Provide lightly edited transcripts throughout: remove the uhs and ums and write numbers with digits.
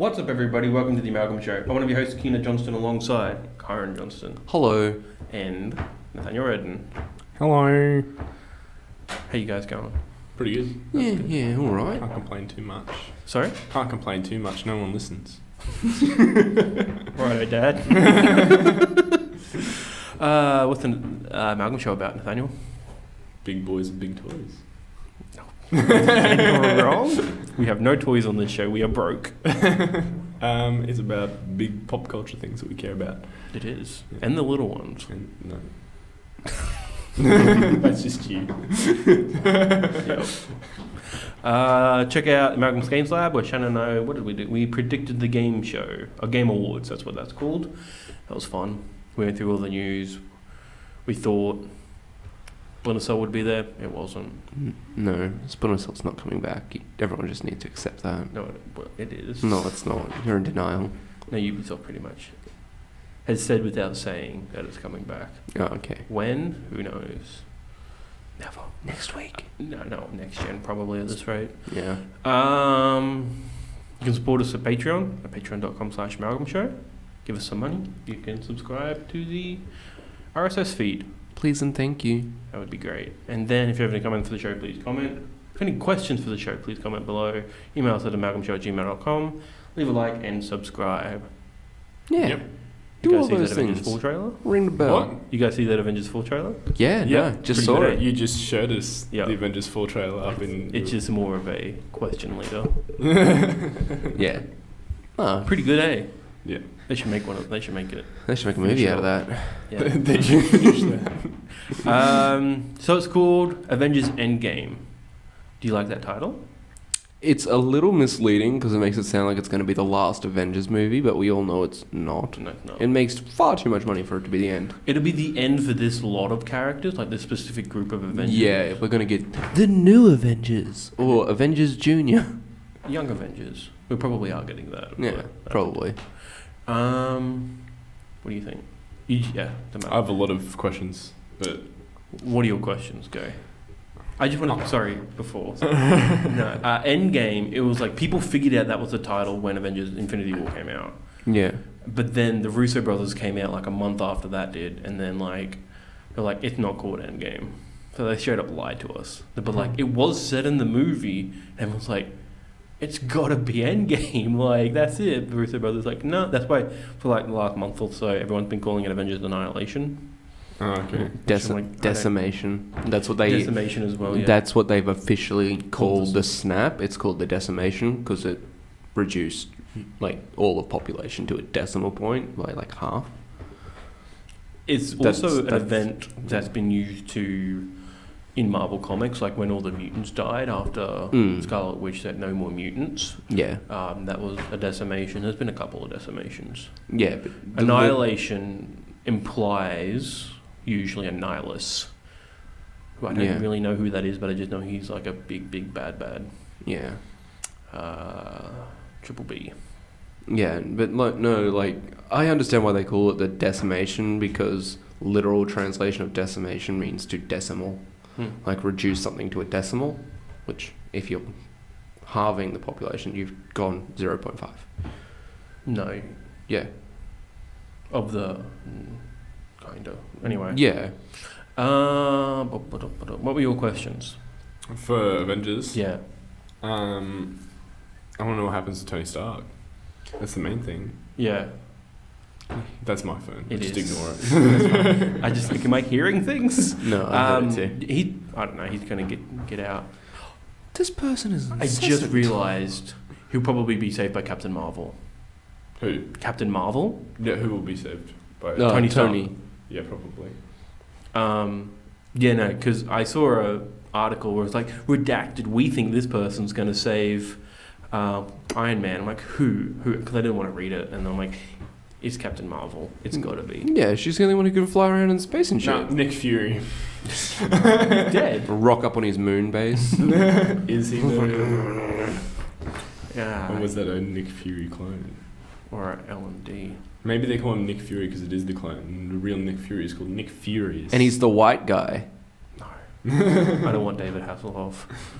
What's up, everybody? Welcome to the Amalgam Show. I'm one of your hosts, Keena Johnston, alongside Kyron Johnston. Hello. And Nathaniel Redden. Hello. How you guys going? Pretty good. Yeah, all right. Can't complain too much. Sorry? Can't complain too much. No one listens. Righto, Dad. What's the Amalgam Show about, Nathaniel? Big boys and big toys. You're wrong. We have no toys on this show. We are broke. It's about big pop culture things that we care about. It is, yeah. And the little ones. And, no, that's just you. Yep. Check out Amalgam's Games Lab, where Shannon and I, what did we do? We predicted the game show, or Game Awards. That's what that's called. That was fun. We went through all the news. We thought Splinter Cell would be there. It wasn't. No, Splinter Cell's not coming back. Everyone just needs to accept that. No, it is. No, it's not. You're in denial. No, Ubisoft pretty much has said without saying that it's coming back. Oh, okay. When? Who knows? Never. Next week? No, next gen probably at this rate. Yeah. You can support us at Patreon, at patreon.com/amalgamshow. Give us some money. You can subscribe to the RSS feed. Please and thank you. That would be great. And then if you have any comments for the show, please comment. If you have any questions for the show, please comment below. Email us at amalgamshow@gmail.com. Leave a like and subscribe. Yeah. Yep. Do all those things. Full trailer? Ring the bell. What? You guys see that Avengers 4 trailer? Yeah, yeah. No, just saw it. You just showed us the Avengers 4 trailer up in... It's just more of a question later. Yeah. Oh. Pretty good, eh? Yeah. They should make one of... They should make it... They should make a movie out of that. Yeah. They should finish that. So it's called Avengers Endgame. Do you like that title? It's a little misleading because it makes it sound like it's going to be the last Avengers movie, but we all know it's not. No, it's not. It makes far too much money for it to be the end. It'll be the end for this lot of characters, like this specific group of Avengers. Yeah, we're going to get the new Avengers or Avengers Junior. Young Avengers. We probably are getting that. Yeah, probably. What do you think? I have a lot of questions, but what are your questions? Go. I just want to... Endgame, it was like people figured out that was the title when Avengers Infinity War came out. Yeah. But then the Russo Brothers came out like a month after that did, and then like they're like, it's not called Endgame. So they straight up lied to us. But like it was said in the movie, and was like, it's gotta be Endgame, like that's it. The Russo Brothers like, no, that's why for like the last month or so everyone's been calling it Avengers Annihilation. Oh, okay. Decimation. That's what they... Decimation as well, yeah. That's what they've officially called the snap. It's called the decimation because it reduced like all of population to a decimal point by like half. It's also an event that's been used to... in Marvel Comics, like when all the mutants died after Scarlet Witch said no more mutants. Yeah. That was a decimation. There's been a couple of decimations. Yeah. But Annihilation implies usually a nihilist. Who I don't really know who that is, but I just know he's like a big bad. Yeah. Triple B. Yeah, but like, no, like I understand why they call it the decimation because literal translation of decimation means to decimal. Like reduce something to a decimal, which if you're halving the population, you've gone 0.5. No. Yeah. Of the... kind of. Anyway. Yeah. What were your questions? For Avengers? Yeah. I want to know what happens to Tony Stark. That's the main thing. Yeah. That's my phone. Just ignore it. I just... Am I hearing things? No, I heard it too. I don't know. He's going to get out. This person is... I just realised he'll probably be saved by Captain Marvel. Who? Captain Marvel? Yeah, who will be saved by... No, Tony. Yeah, probably. Yeah, no, because I saw a article where it's like, redacted, we think this person's going to save Iron Man. I'm like, who? Who? Because I didn't want to read it. And I'm like... It's Captain Marvel. It's gotta be. Yeah, she's the only one who can fly around in space and shit. No, Nick Fury. Dead. Rock up on his moon base. Is he though? Yeah. Or was that a Nick Fury clone? Or an LMD. Maybe they call him Nick Fury because it is the clone. The real Nick Fury is called Nick Furies. And he's the white guy. No. I don't want David Hasselhoff.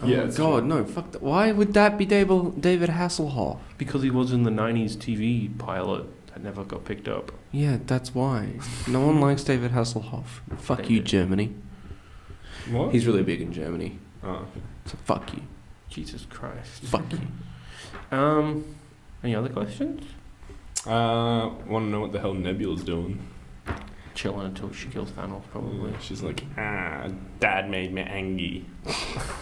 Yeah, oh God, no! Fuck that. Why would that be David Hasselhoff? Because he was in the '90s TV pilot that never got picked up. Yeah, that's why. No one likes David Hasselhoff. Fuck David. You, Germany. What? He's really big in Germany. Oh. So fuck you. Jesus Christ. Fuck you. Any other questions? Want to know what the hell Nebula's doing? Chilling until she kills Thanos, probably. She's like, ah, Dad made me angry.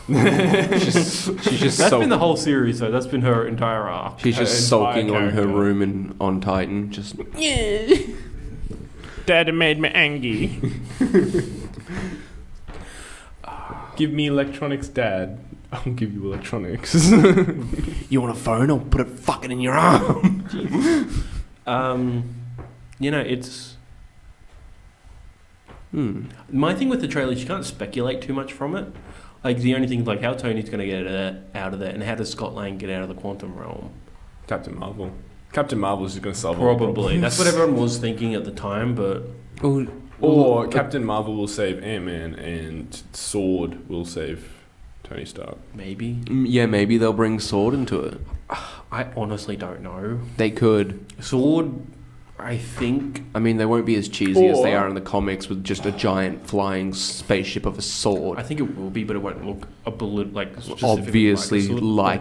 she's just that's been the whole series, though. That's been her entire arc. She's just sulking on her room in on Titan, just yeah. Dad made me angry. Give me electronics, Dad. I'll give you electronics. You want a phone? I'll put it fucking in your arm. You know, it's. My thing with the trailer is you can't speculate too much from it. Like, the only thing is, like, how Tony's going to get out of that, and how does Scott Lang get out of the quantum realm? Captain Marvel. Captain Marvel is just going to solve all the problems. Probably. That's what everyone was thinking at the time, but... Or Captain Marvel will save Ant-Man, and Sword will save Tony Stark. Maybe. Yeah, maybe they'll bring Sword into it. I honestly don't know. They could. Sword... I think... I mean, they won't be as cheesy as they are in the comics with just a giant flying spaceship of a sword. I think it will be, but it won't look obviously like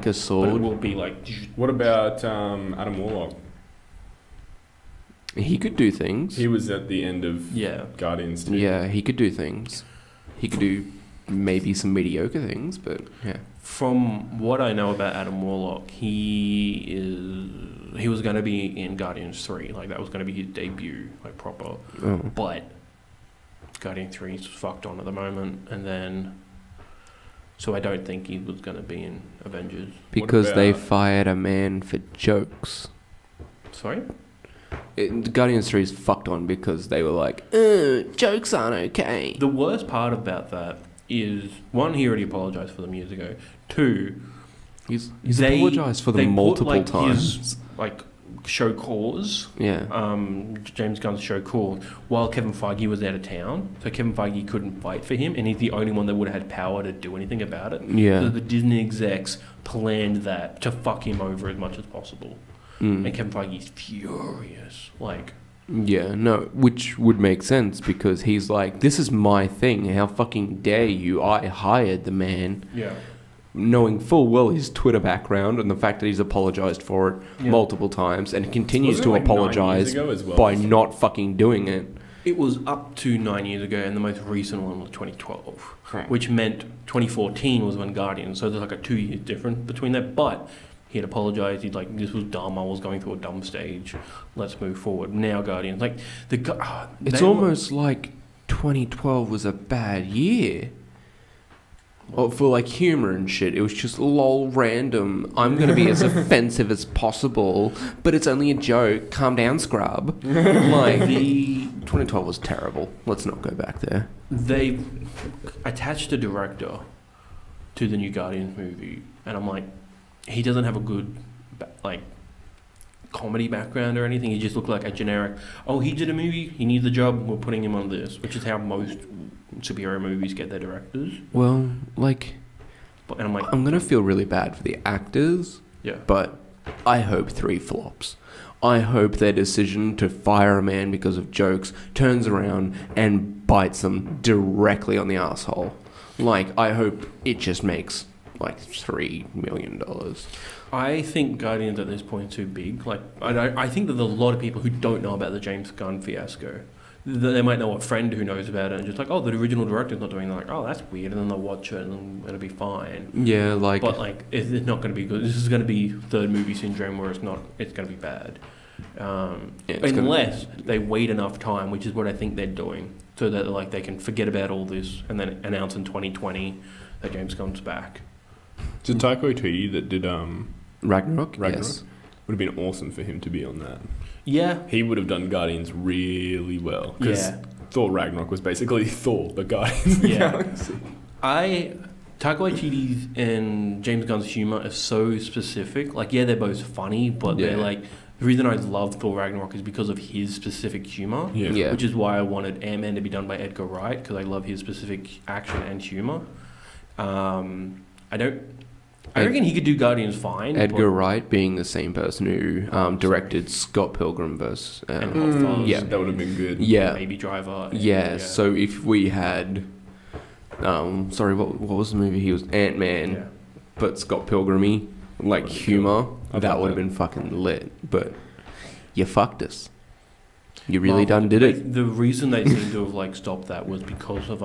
a sword. But it will be like... What about Adam Warlock? He could do things. He was at the end of Guardians 3. Yeah, he could do things. He could do maybe some mediocre things, but yeah. From what I know about Adam Warlock, he was going to be in Guardians 3. Like, that was going to be his debut, like, proper. Oh. But Guardians 3 is fucked on at the moment. And then... So I don't think he was going to be in Avengers. Because they fired a man for jokes. Sorry? Guardians 3 is fucked on because they were like, jokes aren't okay. The worst part about that is, one, he already apologised for them years ago. Two... He's apologised for them multiple times. His, like, show cause. Yeah. James Gunn's show cause. While Kevin Feige was out of town, so Kevin Feige couldn't fight for him, and he's the only one that would have had power to do anything about it. Yeah. So the Disney execs planned that to fuck him over as much as possible. And Kevin Feige's furious. Like... Yeah, no, which would make sense because he's like, this is my thing. How fucking dare you? I hired the man. Yeah. Knowing full well his Twitter background and the fact that he's apologized for it multiple times and continues to apologize by not fucking doing it. It was up to 9 years ago, and the most recent one was 2012, which meant 2014 was when Guardians. So there's like a 2 year difference between that. But he had apologized. He's like, "This was dumb. I was going through a dumb stage. Let's move forward now." Guardians, like it's almost like 2012 was a bad year. Or for like humor and shit, it was just lol random. I'm gonna be as offensive as possible, but it's only a joke. Calm down, scrub. Like 2012 was terrible. Let's not go back there. They attached a director to the new Guardians movie, and I'm like, he doesn't have a good like comedy background or anything. He just looked like a generic. Oh, he did a movie. He needs a job. We're putting him on this, which is how most superhero movies get their directors. Well, like, and I'm like, I'm gonna feel really bad for the actors. Yeah. But I hope 3 flops. I hope their decision to fire a man because of jokes turns around and bites them directly on the asshole. Like, I hope it just makes like $3 million. I think Guardians at this point is too big. Like, I think that there's a lot of people who don't know about the James Gunn fiasco. They might know a friend who knows about it and just like, oh, the original director's not doing that. Like, oh, that's weird. And then they'll watch it and it'll be fine. Yeah, like... But, like, it's not going to be good. This is going to be third movie syndrome where it's not... It's going to be bad. Unless they wait enough time, which is what I think they're doing, so that, like, they can forget about all this and then announce in 2020 that James Gunn's back. So Taika Waititi that did... Ragnarok? Yes. Would have been awesome for him to be on that. Yeah. He would have done Guardians really well. Because Thor Ragnarok was basically Thor, the Guardians of the Galaxy. I Taika Waititi's and James Gunn's humor is so specific. Like, yeah, they're both funny, but they're like... The reason I love Thor Ragnarok is because of his specific humor, which is why I wanted Ant-Man to be done by Edgar Wright, because I love his specific action and humor. I reckon he could do Guardians fine. Edgar Wright being the same person who directed Scott Pilgrim vs. That would have been good. Yeah, Baby Driver. Yeah. So if we had, sorry, what was the movie? He was Ant-Man, but Scott Pilgrim-y, like humor. That would have been fucking lit, but you fucked us. You really did it. The reason they seem to have like stopped that was because of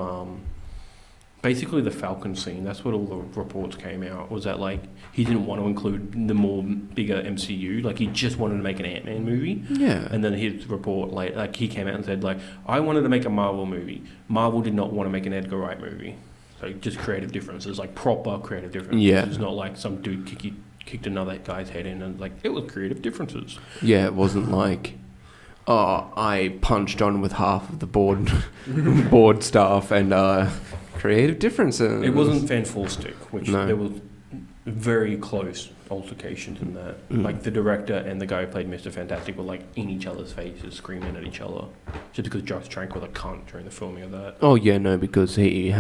basically the Falcon scene. That's what all the reports came out was that like he didn't want to include the more bigger MCU. Like he just wanted to make an Ant-Man movie. Yeah. And then his report like he came out and said like I wanted to make a Marvel movie. Marvel did not want to make an Edgar Wright movie. So just creative differences, like proper creative differences. Yeah. It's not like some dude kicked another guy's head in and like it was creative differences. Yeah, it wasn't like, oh, I punched on with half of the board staff and creative differences. It wasn't Fantastic, which there was very close altercations in that. Like the director and the guy who played Mr. Fantastic were like in each other's faces, screaming at each other, just because Josh Trank was a cunt during the filming of that. Oh yeah, no, because he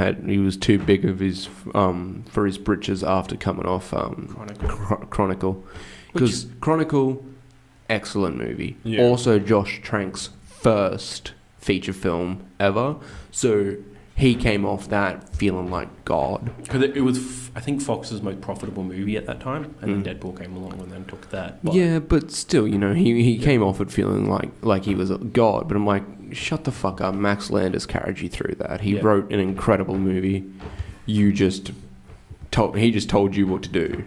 was too big of his for his britches after coming off Chronicle, because Chronicle, excellent movie. Yeah. Also Josh Trank's first feature film ever, so. He came off that feeling like God. Because it was, I think, Fox's most profitable movie at that time. And then Deadpool came along and then took that. But yeah, but still, you know, he came off it feeling like he was a God. But I'm like, shut the fuck up. Max Landis carried you through that. He wrote an incredible movie. He just told you what to do.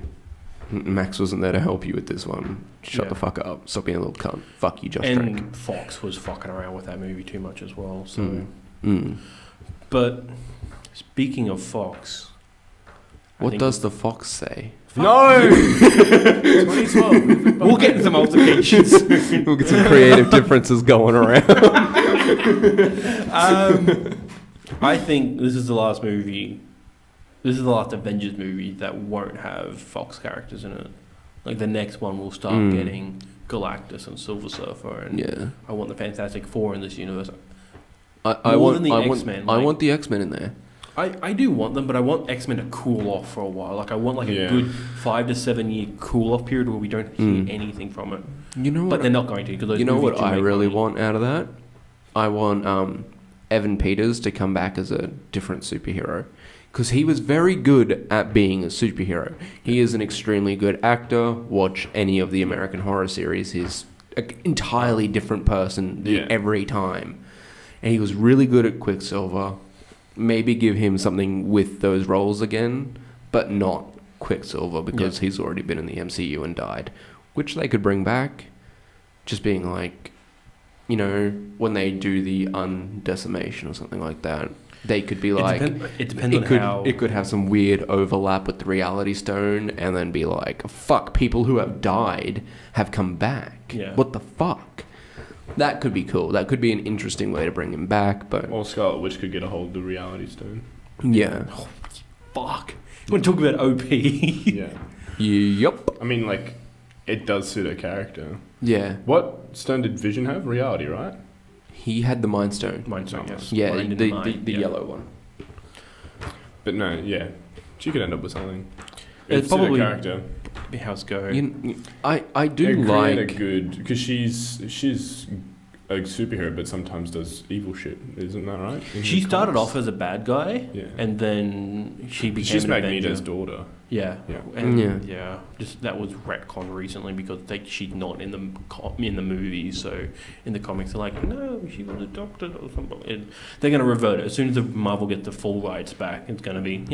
Max wasn't there to help you with this one. Shut the fuck up. Stop being a little cunt. Fuck you, Josh Trank. And Fox was fucking around with that movie too much as well. So... But speaking of Fox, what does the Fox say? No! 2012. We'll get some altercations. We'll get some creative differences going around. I think this is the last movie. This is the last Avengers movie that won't have Fox characters in it. Like the next one will start getting Galactus and Silver Surfer, and I want the Fantastic Four in this universe. I want the X-Men in there. I do want them, but I want X-Men to cool off for a while. Like I want like a good 5 to 7 year cool off period where we don't hear anything from it. You know, but they're not going to. Cause you know what I really want out of that? I want Evan Peters to come back as a different superhero, because he was very good at being a superhero. He is an extremely good actor. Watch any of the American Horror Series. He's an entirely different person every time. And he was really good at Quicksilver. Maybe give him something with those roles again, but not Quicksilver, because he's already been in the MCU and died, which they could bring back. Just being like, you know, when they do the undecimation or something like that, they could be like... It could have some weird overlap with the Reality Stone and then be like, fuck, people who have died have come back. Yeah. What the fuck? That could be cool. That could be an interesting way to bring him back, but... Or Scarlet Witch could get a hold of the Reality Stone. Yeah. Oh, fuck. You want to talk about OP? Yep. I mean, like, it does suit her character. Yeah. What stone did Vision have? Reality, right? He had the Mind Stone. Mind Stone, yes. Yeah, the yellow one. But no, yeah. She could end up with something. It's probably... Suit her character. How's it going? I do like a good, because she's a superhero, but sometimes does evil shit. Isn't that right? She started off as a bad guy, and then she became. She's Magneto's daughter. Yeah, yeah, and yeah. Just that was retcon recently because she's not in the movie. So in the comics, they're like, no, she was a doctor or something. And they're gonna revert it as soon as the Marvel gets the full rights back. It's gonna be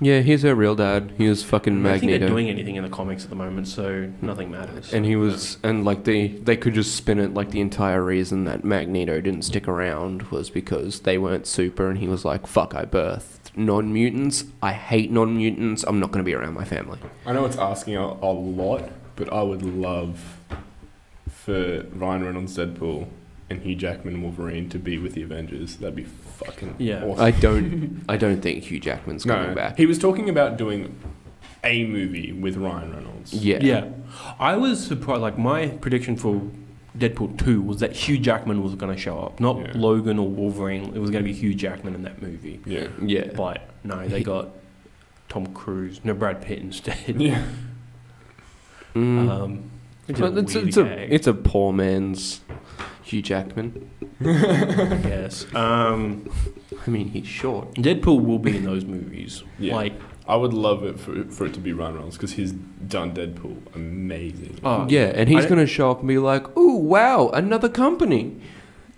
Yeah, he's her real dad. He was fucking Magneto. I think they're doing anything in the comics at the moment, so nothing matters. And he was, and like they could just spin it like the entire reason that Magneto didn't stick around was because they weren't super, and he was like, "Fuck, I birthed non-mutants. I hate non-mutants. I'm not going to be around my family." I know it's asking a lot, but I would love for Ryan Reynolds Deadpool and Hugh Jackman Wolverine to be with the Avengers. That'd be fucking awesome. I don't think Hugh Jackman's coming back. He was talking about doing a movie with Ryan Reynolds. Yeah. Yeah. I was surprised, like my prediction for Deadpool 2 was that Hugh Jackman was going to show up, not Logan or Wolverine. It was going to be Hugh Jackman in that movie. Yeah. Yeah. But no, they got Tom Cruise, no, Brad Pitt instead. Yeah. It's a poor man's Hugh Jackman, I guess. I mean, he's short. Deadpool will be in those movies. Yeah. Like, I would love it for it to be Ryan Reynolds, because he's done Deadpool amazing. Yeah, and he's going to show up and be like, "Ooh, wow, another company."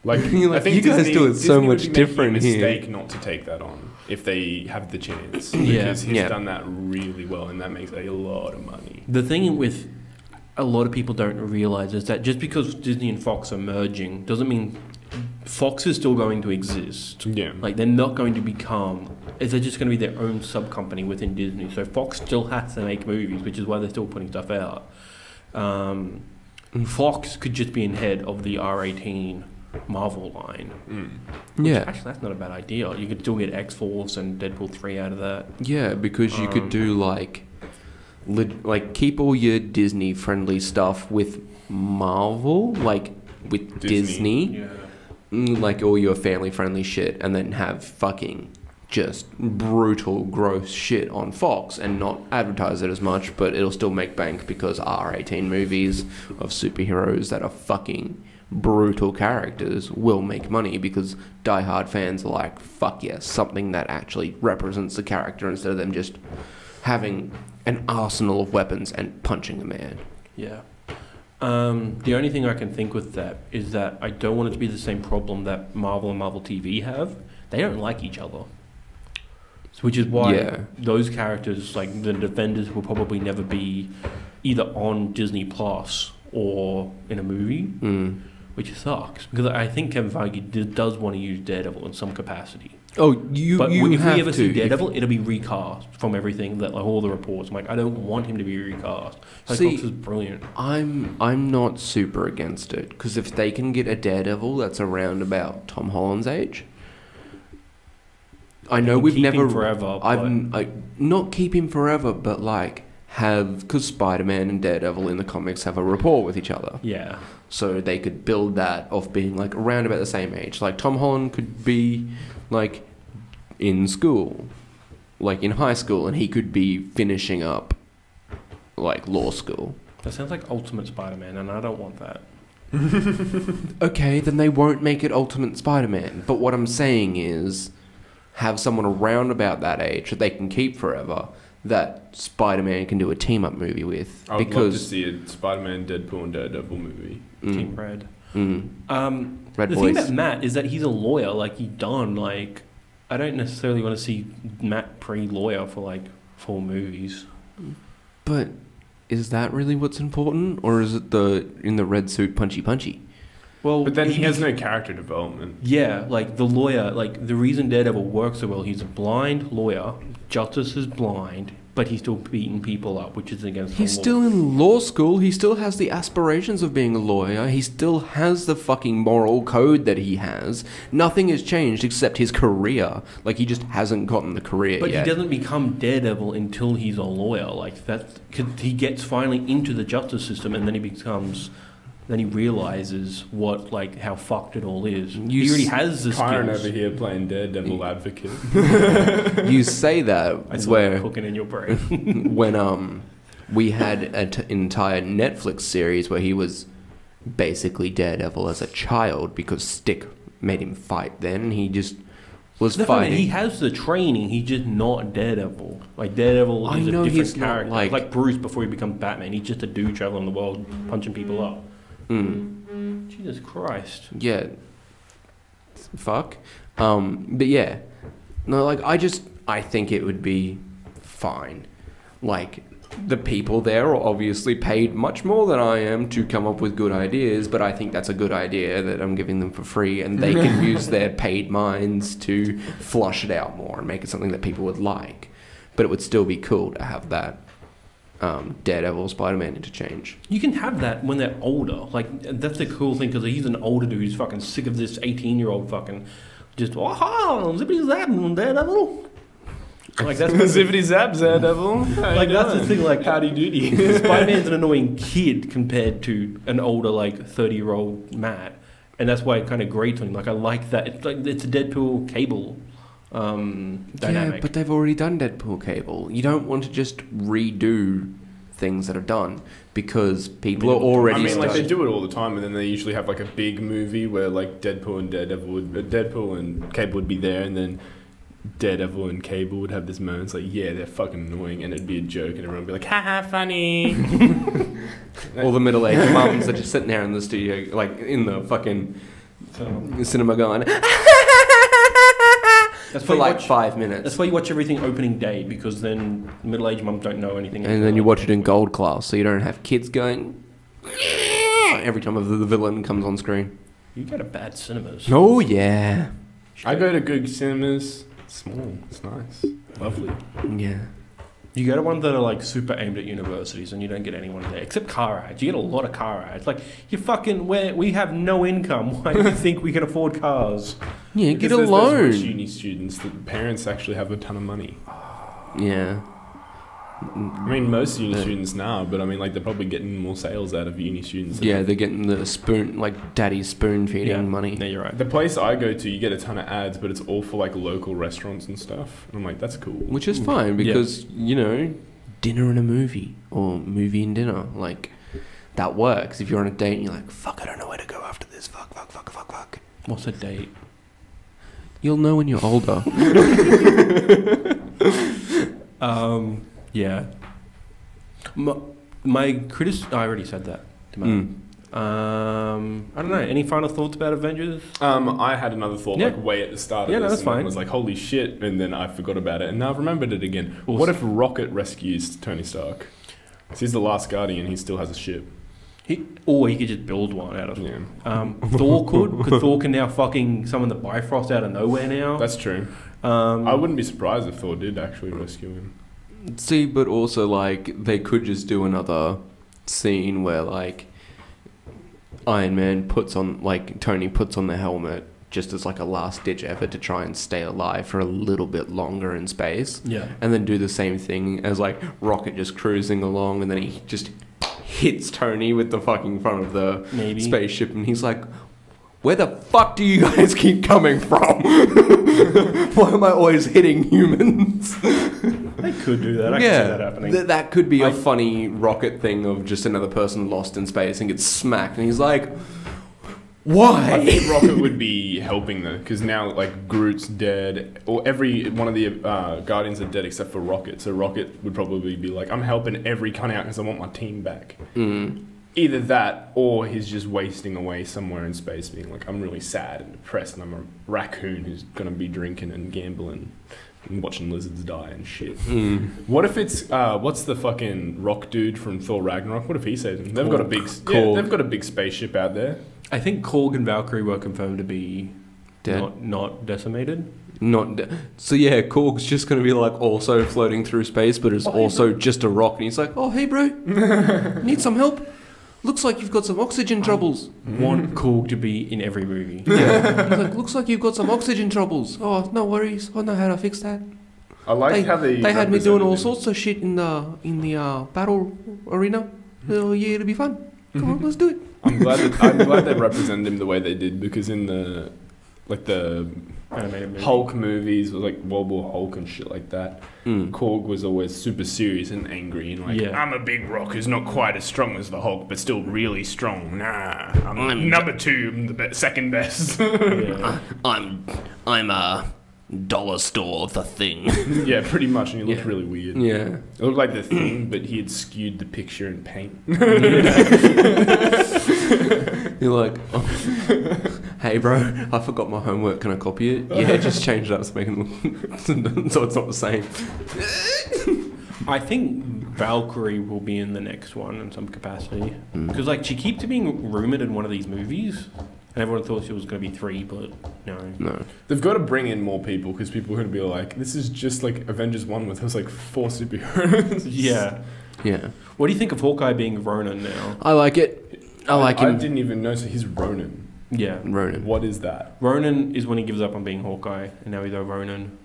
Like, I think you guys do it so much different here. Disney would make a mistake not to take that on if they have the chance, because he's done that really well, and that makes a lot of money. The thing with a lot of people don't realize is that just because Disney and Fox are merging doesn't mean Fox is still going to exist. Yeah. Like, they're not going to become... They're just going to be their own sub-company within Disney. So Fox still has to make movies, which is why they're still putting stuff out. Fox could just be in head of the R18 Marvel line. Mm. Yeah. Actually, that's not a bad idea. You could still get X-Force and Deadpool 3 out of that. Yeah, because you could do, like keep all your Disney friendly stuff with Marvel, like with Disney. Yeah. Like all your family friendly shit, and then have fucking just brutal gross shit on Fox and not advertise it as much, but it'll still make bank because R18 movies of superheroes that are fucking brutal characters will make money, because diehard fans are like, fuck yes, something that actually represents the character instead of them just having an arsenal of weapons and punching a man. Yeah. The only thing I can think with that is that I don't want it to be the same problem that Marvel and Marvel TV have. They don't like each other. Which is why those characters, like the Defenders, will probably never be either on Disney Plus or in a movie, which sucks. Because I think Kevin Feige does want to use Daredevil in some capacity. Oh, but if we ever see Daredevil, it'll be recast from everything that, like, all the reports. I'm like, I don't want him to be recast. See, Fox is brilliant. I'm not super against it, because if they can get a Daredevil that's around about Tom Holland's age, I know we've never him forever. Not keep him forever, but like have, because Spider-Man and Daredevil in the comics have a rapport with each other. Yeah. So they could build that off being like around about the same age. Like Tom Holland could be like in school, like in high school, and he could be finishing up like law school. That sounds like Ultimate Spider-Man, and I don't want that. Okay, then they won't make it Ultimate Spider-Man. But what I'm saying is, have someone around about that age that they can keep forever, that Spider-Man can do a team-up movie with. I would love to see a Spider-Man, Deadpool, and Daredevil movie. Team Red. The thing about Matt is that he's a lawyer. Like, he's done. Like, I don't necessarily want to see Matt pre-lawyer for like 4 movies. But is that really what's important, or is it in the red suit punchy? Well, but then he has no character development. Yeah, like the lawyer. Like the reason Daredevil works so well, he's a blind lawyer. Justice is blind, but he's still beating people up, which is against the law. He's still in law school. He still has the aspirations of being a lawyer. He still has the fucking moral code that he has. Nothing has changed except his career. Like, he just hasn't gotten the career yet. But he doesn't become Daredevil until he's a lawyer. Like, that's... 'cause he gets finally into the justice system, and then he becomes... Then he realizes what, like, how fucked it all is. He already has the skills. Kyron over here playing Daredevil advocate. You say that I saw where cooking in your brain. When we had an entire Netflix series where he was basically Daredevil as a child, because Stick made him fight. Then he just was fighting. He has the training. He's just not Daredevil. Like, Daredevil is a different character. Like Bruce before he becomes Batman. He's just a dude traveling the world punching people up. Jesus Christ. Yeah. Fuck. But yeah. No, like, I think it would be fine. Like, the people there are obviously paid much more than I am to come up with good ideas, but I think that's a good idea that I'm giving them for free, and they can use their paid minds to flush it out more and make it something that people would like. But it would still be cool to have that Daredevil, Spider-Man interchange. You can have that when they're older. Like, that's the cool thing, because he's an older dude who's fucking sick of this 18-year-old fucking just, oh, zippity zap, Daredevil. Like, that's zippity zap, Daredevil. Like, that's the thing, like, howdy doody. Spider-Man's an annoying kid compared to an older, like, 30-year-old Matt. And that's why it kind of grates on him. Like, I like that. It's like, it's a Deadpool Cable dynamic. Yeah, but they've already done Deadpool Cable. You don't want to just redo things that are done, because people are already like, they do it all the time, and then they usually have like a big movie where like Deadpool and Cable would be there, and then Daredevil and Cable would have this moment. It's like, yeah, they're fucking annoying, and it'd be a joke, and everyone would be like, haha, funny. All the middle-aged mums are just sitting there in the studio, like in the fucking cinema going, that's for like watch, 5 minutes. That's why you watch everything opening day, because then middle-aged mums don't know anything. And then you watch it in gold class, so you don't have kids going every time the villain comes on screen. You go to bad cinemas. Oh, yeah. I go to good cinemas. Small. It's nice. Lovely. Yeah. You go to ones that are like super aimed at universities, and you don't get anyone there except car ads. You get a lot of car ads. Like, you fucking, we have no income. Why do you think we can afford cars? Yeah, because get a loan. Those uni students, the parents actually have a ton of money. Yeah. I mean, most uni students now, but I mean, like, they're probably getting more sales out of uni students. Yeah, they're getting the spoon, like, daddy's spoon feeding money. Yeah, you're right. The place I go to, you get a ton of ads, but it's all for like local restaurants and stuff. And I'm like, that's cool. Which is fine, because, you know, dinner and a movie, or movie and dinner, like, that works. If you're on a date and you're like, fuck, I don't know where to go after this. Fuck, fuck, fuck, fuck, fuck. What's a date? You'll know when you're older. Yeah. I already said that. I don't know. Any final thoughts about Avengers? I had another thought like way at the start of this. That's fine. I was like, holy shit, and then I forgot about it, and now I've remembered it again. Awesome. What if Rocket rescues Tony Stark? Because he's the last Guardian, he still has a ship. Or he could just build one out of it. Thor could, because Thor can now fucking summon the Bifrost out of nowhere now. That's true. I wouldn't be surprised if Thor did actually rescue him. See, but also, like, they could just do another scene where, like, Iron Man puts on, like, Tony puts on the helmet just as, like, a last-ditch effort to try and stay alive for a little bit longer in space. Yeah. And then do the same thing as, like, Rocket just cruising along, and then he just hits Tony with the fucking front of the spaceship, and he's like, where the fuck do you guys keep coming from? Why am I always hitting humans? They could do that. I can see that happening. That could be a funny Rocket thing of just another person lost in space and gets smacked, and he's like, why? I think Rocket would be helping though, because now like Groot's dead, or every one of the Guardians are dead except for Rocket. So Rocket would probably be like, I'm helping every cunt out because I want my team back. Either that, or he's just wasting away somewhere in space, being like, I'm really sad and depressed, and I'm a raccoon who's going to be drinking and gambling and watching lizards die and shit. What if it's, what's the fucking rock dude from Thor Ragnarok? What if he saves him? They've got a big, they've got a big spaceship out there. I think Korg and Valkyrie were confirmed to be not decimated. So yeah, Korg's just going to be like also floating through space, but it's also just a rock, and he's like, oh, hey bro, need some help? Looks like you've got some oxygen troubles. Want Korg to be in every movie. Yeah. Like, looks like you've got some oxygen troubles. Oh, no worries. I know how to fix that. I like how they had me doing all sorts of shit in the battle arena. Oh yeah, it'll be fun. Come on, let's do it. I'm glad they represented him the way they did, because in the animated movie. Hulk movies, with like World War Hulk and shit like that, Korg was always super serious and angry and like, I'm a big rock who's not quite as strong as the Hulk, but still really strong. Nah, I'm number two, I'm the second best. I'm a dollar store the thing. Yeah, pretty much, and he looked really weird. Yeah, it looked like the Thing, but he had skewed the picture in paint. You're like, oh, hey bro, I forgot my homework, can I copy it? Yeah, just change it up so, so it's not the same. I think Valkyrie will be in the next one in some capacity, because like she keeps being rumoured in one of these movies, and everyone thought she was going to be 3, but no. They've got to bring in more people, because people are going to be like, this is just like Avengers 1 with us like 4 superheroes. Yeah. Yeah. What do you think of Hawkeye being Ronin now? I like it. I like him. I didn't even know. So he's Ronin. Yeah. Ronin. What is that? Ronin is when he gives up on being Hawkeye, and now he's a Ronin.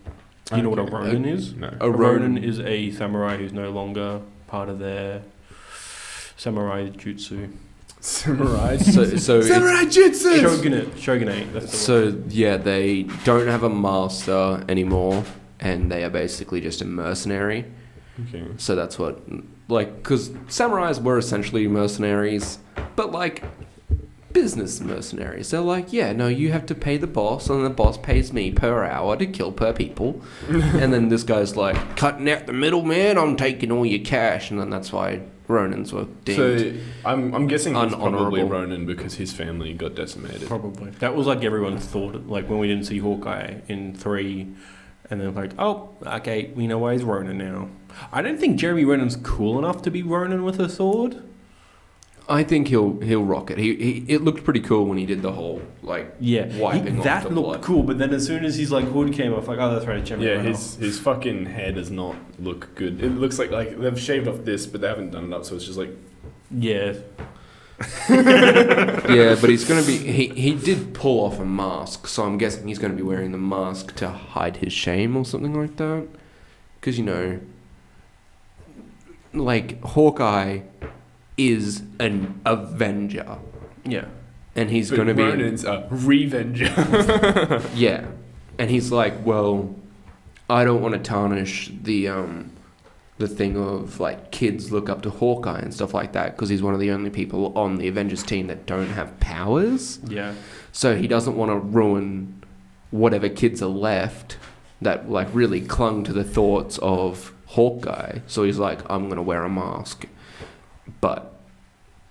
Do you know what a Ronin is? No. A Ronin is a samurai who's no longer part of their samurai jutsu. Samurai, so samurai jutsu. Shogunate. That's the word. Yeah, they don't have a master anymore, and they are basically just a mercenary. Okay. So that's what, like, because samurais were essentially mercenaries, but like business mercenaries. They're like, yeah, no, you have to pay the boss, and the boss pays me per hour to kill per people. And then this guy's like, cutting out the middle, man. I'm taking all your cash, and then that's why Ronins were deemed. So I'm guessing it's probably Ronin because his family got decimated. Probably. That was like everyone's thought. Like when we didn't see Hawkeye in 3, and they're like, oh, okay, we know why he's Ronin now. I don't think Jeremy Renner's cool enough to be Ronin with a sword. I think he'll rock it. It looked pretty cool when he did the whole like wiping that off the looked blood. Cool, but then as soon as his like hood came off, like, oh, that's right, Jeremy Renner. Yeah, his fucking hair does not look good. It looks like they've shaved off this, but they haven't done it up, so it's just like, yeah. Yeah, but he's going to be he did pull off a mask, so I'm guessing he's going to be wearing the mask to hide his shame or something like that. Because, you know, like, Hawkeye is an Avenger. Yeah. And he's going to be... Ronin's a Revenger. Yeah. And he's like, well, I don't want to tarnish the thing of, like, kids look up to Hawkeye and stuff like that, because he's one of the only people on the Avengers team that don't have powers. Yeah. So he doesn't want to ruin whatever kids are left that, like, really clung to the thoughts of Hawkeye. So he's like, I'm going to wear a mask. But,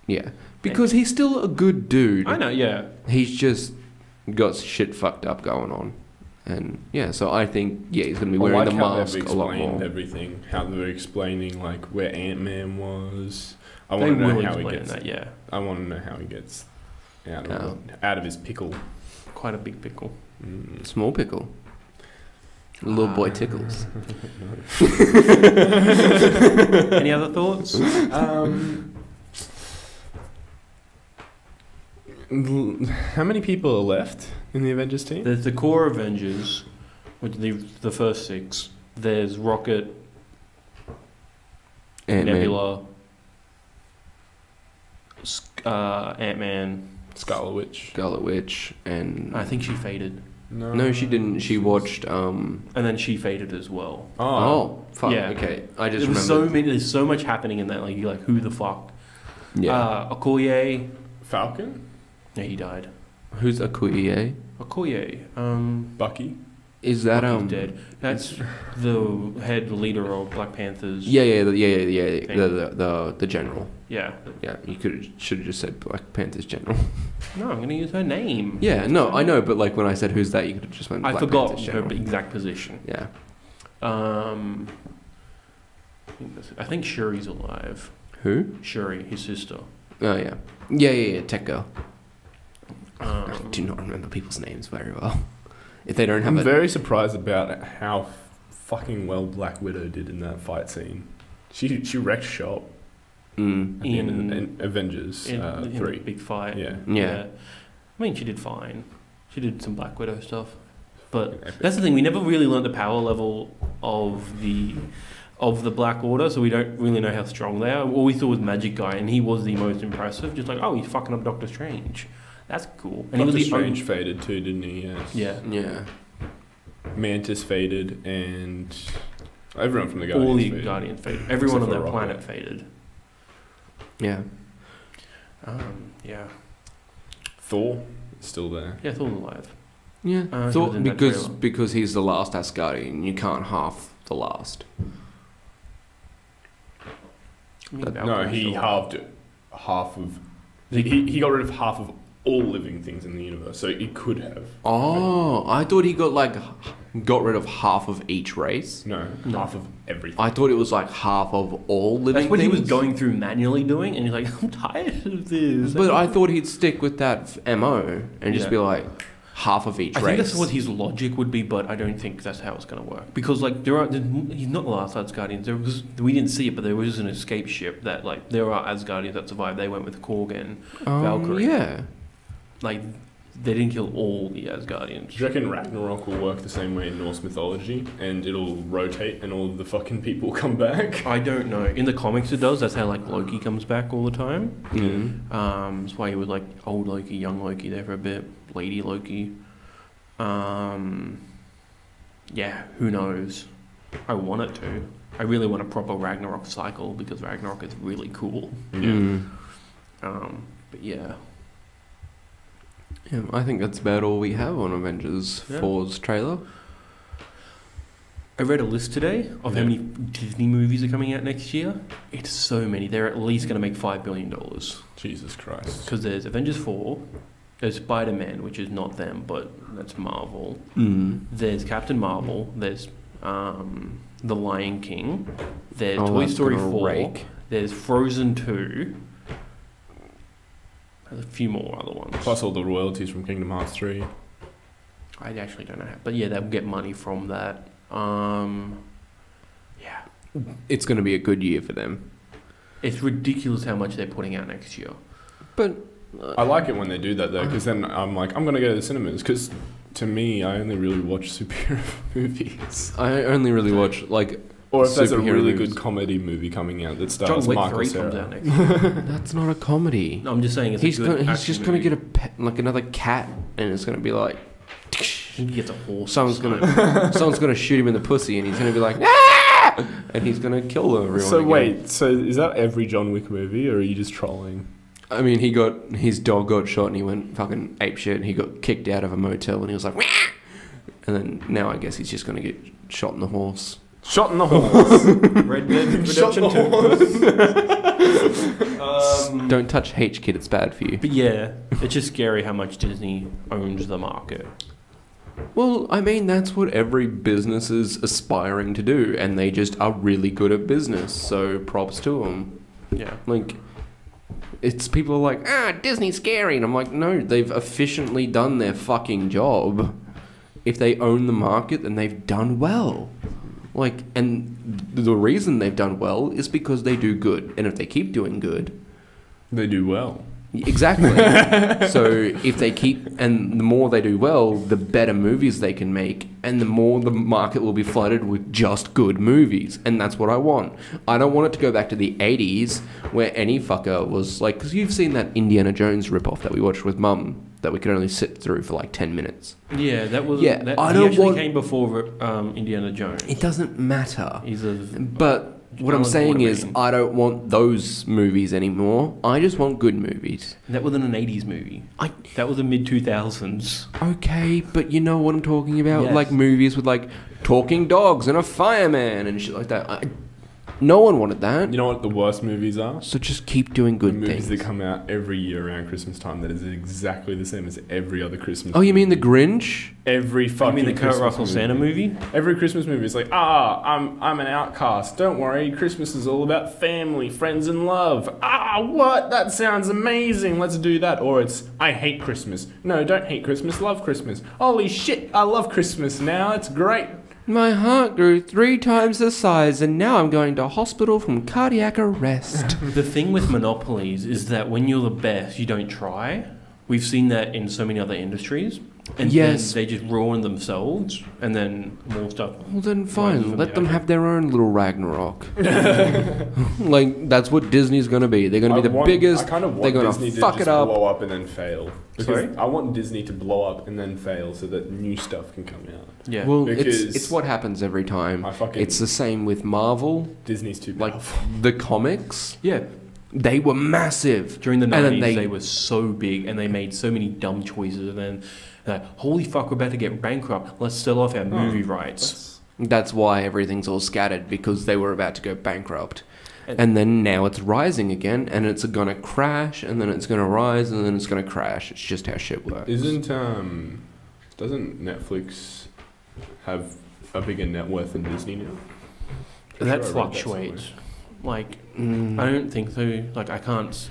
yeah. Because he's still a good dude. I know, yeah. He's just got shit fucked up going on. And, yeah, so I think, yeah, he's going to be wearing the mask a lot more. Everything. How they were explaining, like, where Ant-Man was. I want to know how he gets that, yeah. I want to know how he gets out of his pickle. Quite a big pickle. Mm. Small pickle. Little boy tickles. Any other thoughts? How many people are left in the Avengers team? There's the core Avengers, which the first 6. There's Rocket, Nebula, Ant-Man, Scarlet Witch, and I think she faded. No, she didn't. She watched... and then she faded as well. Oh, fuck. Yeah. Okay, I just remembered. There's so much happening in that. Like, you're like, who the fuck? Yeah. Okoye. Falcon? Yeah, he died. Who's Okoye? Okoye. Bucky? Is that... Bucky's dead. That's the head leader of Black Panthers. Yeah. The general. Yeah. Yeah, you should have just said Black Panther's general. No, I'm going to use her name. Yeah, no, I know, but like when I said who's that, you could have just went Black Panther's general. I forgot her exact position. Yeah. I think Shuri's alive. Who? Shuri, his sister. Oh, yeah. Yeah, tech girl. I do not remember people's names very well. If they don't have... I'm very surprised about how fucking well Black Widow did in that fight scene. She wrecked shop. Mm. In Avengers 3. Big fight. Yeah. I mean, she did fine. She did some Black Widow stuff. But that's the thing, we never really learned the power level of the Black Order, so we don't really know how strong they are. All we saw was Magic Guy, and he was the most impressive. Just like, oh, he's fucking up Doctor Strange. That's cool. And Doctor Strange faded too, didn't he? Yes. Yeah. Mantis faded, and everyone from the Guardians Guardians faded. Everyone on their planet faded. Yeah. Yeah. Thor is still there. Yeah, Thor's alive. Yeah. Thor, because he's the last Asgardian. You can't half the last. No, he halved it. Half of... He got rid of half of all living things in the universe, so he could have. Oh, I thought he got rid of half of each race. No, half of everything. I thought it was like half of all living things. That's what he was going through manually doing, and he's like, I'm tired of this. But I thought he'd stick with that MO and just be like, half of each race. I think that's what his logic would be, but I don't think that's how it's going to work. Because, like, he's not the last Asgardians. We didn't see it, but there was an escape ship that, like, there are Asgardians that survived. They went with Korg and Valkyrie. Yeah. Like, they didn't kill all the Asgardians. Do you reckon Ragnarok will work the same way in Norse mythology, and it'll rotate and all the fucking people come back? I don't know. In the comics it does. That's how, like, Loki comes back all the time. Mm. That's why he was, like, old Loki, young Loki there for a bit. Lady Loki. Yeah, who knows? I want it to. I really want a proper Ragnarok cycle, because Ragnarok is really cool. Yeah. Mm. But yeah. Yeah, I think that's about all we have on Avengers 4's trailer. I read a list today of how many Disney movies are coming out next year. It's so many. They're at least going to make $5 billion. Jesus Christ. Because there's Avengers 4, there's Spider-Man, which is not them, but that's Marvel. Mm. There's Captain Marvel, there's The Lion King, there's Toy Story 4, there's Frozen 2... a few more other ones. Plus all the royalties from Kingdom Hearts 3. I actually don't know how, but yeah, they'll get money from that. Yeah. It's going to be a good year for them. It's ridiculous how much they're putting out next year. But... I like it when they do that, though, because then I'm like, I'm going to go to the cinemas, because to me, I only really watch superhero movies. I only really watch, like... Or if there's a really good comedy movie coming out that stars Michael Cera. John Wick 3 comes out next. That's not a comedy. No, I'm just saying it's a good action movie. He's just going to get like another cat, and it's going to be like... He gets a horse. Someone's going to shoot him in the pussy, and he's going to be like... Ah! And he's going to kill everyone. So again. Wait, so is that every John Wick movie, or are you just trolling? I mean, he got... His dog got shot, and he went fucking apeshit, and he got kicked out of a motel, and he was like... Wah! And then now I guess he's just going to get shot in the horse. Shot in the horse. Red Dead Redemption 2. Don't touch H, kid. It's bad for you. But yeah, it's just scary how much Disney owns the market. Well, I mean, that's what every business is aspiring to do, and they just are really good at business. So props to them. Yeah. Like, it's people are like, ah, Disney's scary, and I'm like, no, they've efficiently done their fucking job. If they own the market, then they've done well. Like, and the reason they've done well is because they do good. And if they keep doing good... They do well. Exactly. So if they keep... And the more they do well, the better movies they can make. And the more the market will be flooded with just good movies. And that's what I want. I don't want it to go back to the 80s where any fucker was like... Because you've seen that Indiana Jones ripoff that we watched with Mum. That we could only sit through for like 10 minutes. Yeah, that was... Yeah, that, he actually came before Indiana Jones. It doesn't matter. But what I'm saying is I don't want those movies anymore. I just want good movies. That wasn't an 80s movie. That was a mid-2000s. Okay, but you know what I'm talking about? Yes. Like movies with like talking dogs and a fireman and shit like that. No one wanted that. You know what the worst movies are? So just keep doing good things. The movies that come out every year around Christmas time that is exactly the same as every other Christmas movie. You mean The Grinch? Every fucking... You mean the Kurt Russell Santa movie? Every Christmas movie is like, I'm an outcast. Don't worry, Christmas is all about family, friends and love. Ah, what? That sounds amazing. Let's do that. Or it's, I hate Christmas. No, don't hate Christmas. Love Christmas. Holy shit, I love Christmas now. It's great. My heart grew 3 times the size, and now I'm going to hospital from cardiac arrest. The thing with monopolies is that when you're the best, you don't try. We've seen that in so many other industries. And then they just ruin themselves, and then more stuff. Well, then fine. Let them have their own little Ragnarok. Like, that's what Disney's going to be. They're going to be the biggest. I kind of want Disney to just blow up and then fail. Sorry? I want Disney to blow up and then fail so that new stuff can come out. Yeah. Well, it's what happens every time. It's the same with Marvel. Disney's too powerful. Like, the comics. Yeah. They were massive. During the 90s, they were so big, and they made so many dumb choices, and then... holy fuck, we're about to get bankrupt. Let's sell off our movie rights. That's why everything's all scattered, because they were about to go bankrupt. And then now it's rising again, and it's going to crash, and then it's going to rise, and then it's going to crash. It's just how shit works. Doesn't Netflix have a bigger net worth than Disney now? That fluctuates. I don't think so. Like, I can't...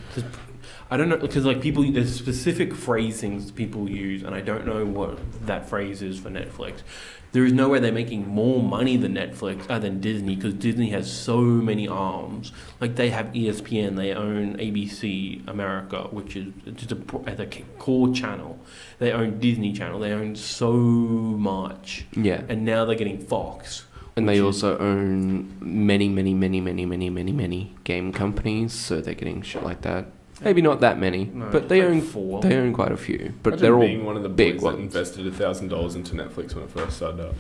I don't know, because like people, there's specific phrasings people use, and I don't know what that phrase is for Netflix. There is no way they're making more money than Netflix, than Disney, because Disney has so many arms. Like they have ESPN, they own ABC America, which is just a core channel. They own Disney Channel, they own so much. Yeah. And now they're getting Fox. And they also own many game companies, so they're getting shit like that. Maybe not that many, no, but they own four. They own quite a few, but they're all being one of the big ones. That invested $1,000 into Netflix when it first started up.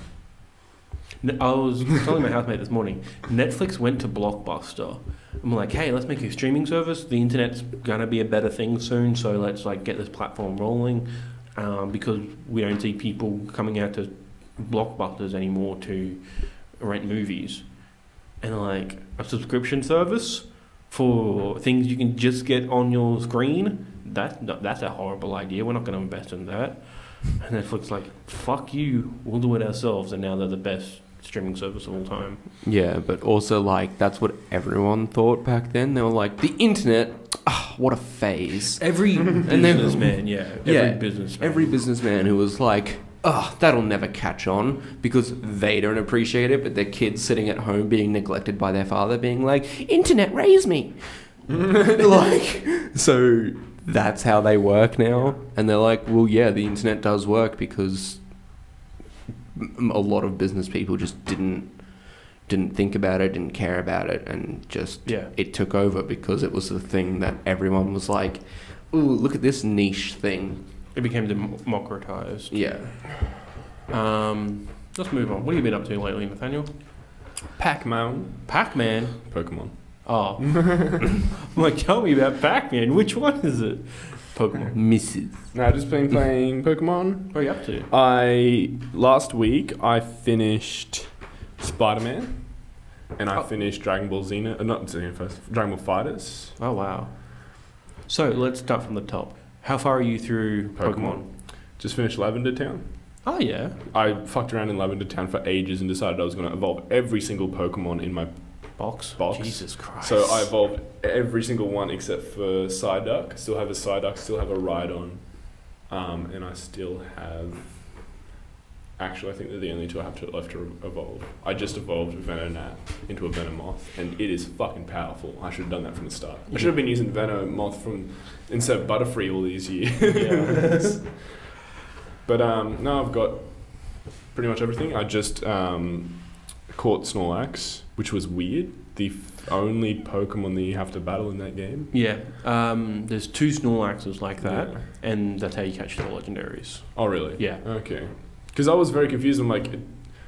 I was telling my housemate this morning, Netflix went to Blockbuster. I'm like, hey, let's make a streaming service. The internet's gonna be a better thing soon, so let's like get this platform rolling, because we don't see people coming out to Blockbusters anymore to rent movies, and like a subscription service for things you can just get on your screen, that's a horrible idea. We're not going to invest in that. And Netflix like, fuck you, we'll do it ourselves. And now they're the best streaming service of all time. Yeah, but also like that's what everyone thought back then. They were like, the internet, oh, what a phase. Every businessman, yeah, every businessman who was like, oh, that'll never catch on, because they don't appreciate it, but their kids sitting at home being neglected by their father being like, internet raised me. Like, so that's how they work now. And they're like, well, yeah, the internet does work because a lot of business people just didn't think about it, didn't care about it, and just it took over because it was the thing that everyone was like, ooh, look at this niche thing. It became democratized. Yeah. Let's move on. What have you been up to lately, Nathaniel? Pac-Man. Pac-Man? Pokemon. Oh. I'm like, tell me about Pac-Man. Which one is it? Pokemon. Mrs. No, I've just been playing Pokemon. What are you up to? Last week, I finished Spider-Man. And I finished Dragon Ball Dragon Ball FighterZ. Oh, wow. So, let's start from the top. How far are you through Pokemon? Just finished Lavender Town. Oh, yeah. I fucked around in Lavender Town for ages and decided I was going to evolve every single Pokemon in my box. Jesus Christ. So I evolved every single one except for Psyduck. Still have a Psyduck, still have a Rhydon. And I still have... Actually, I think they're the only two I have left to evolve. I just evolved Venonat into a Venomoth, and it is fucking powerful. I should have done that from the start. I should have been using Venomoth instead of Butterfree all these years. But now I've got pretty much everything. I just caught Snorlax, which was weird. The only Pokemon that you have to battle in that game. Yeah, there's two Snorlaxes like that, and that's how you catch the legendaries. Oh, really? Yeah. Okay. Because I was very confused. I'm like,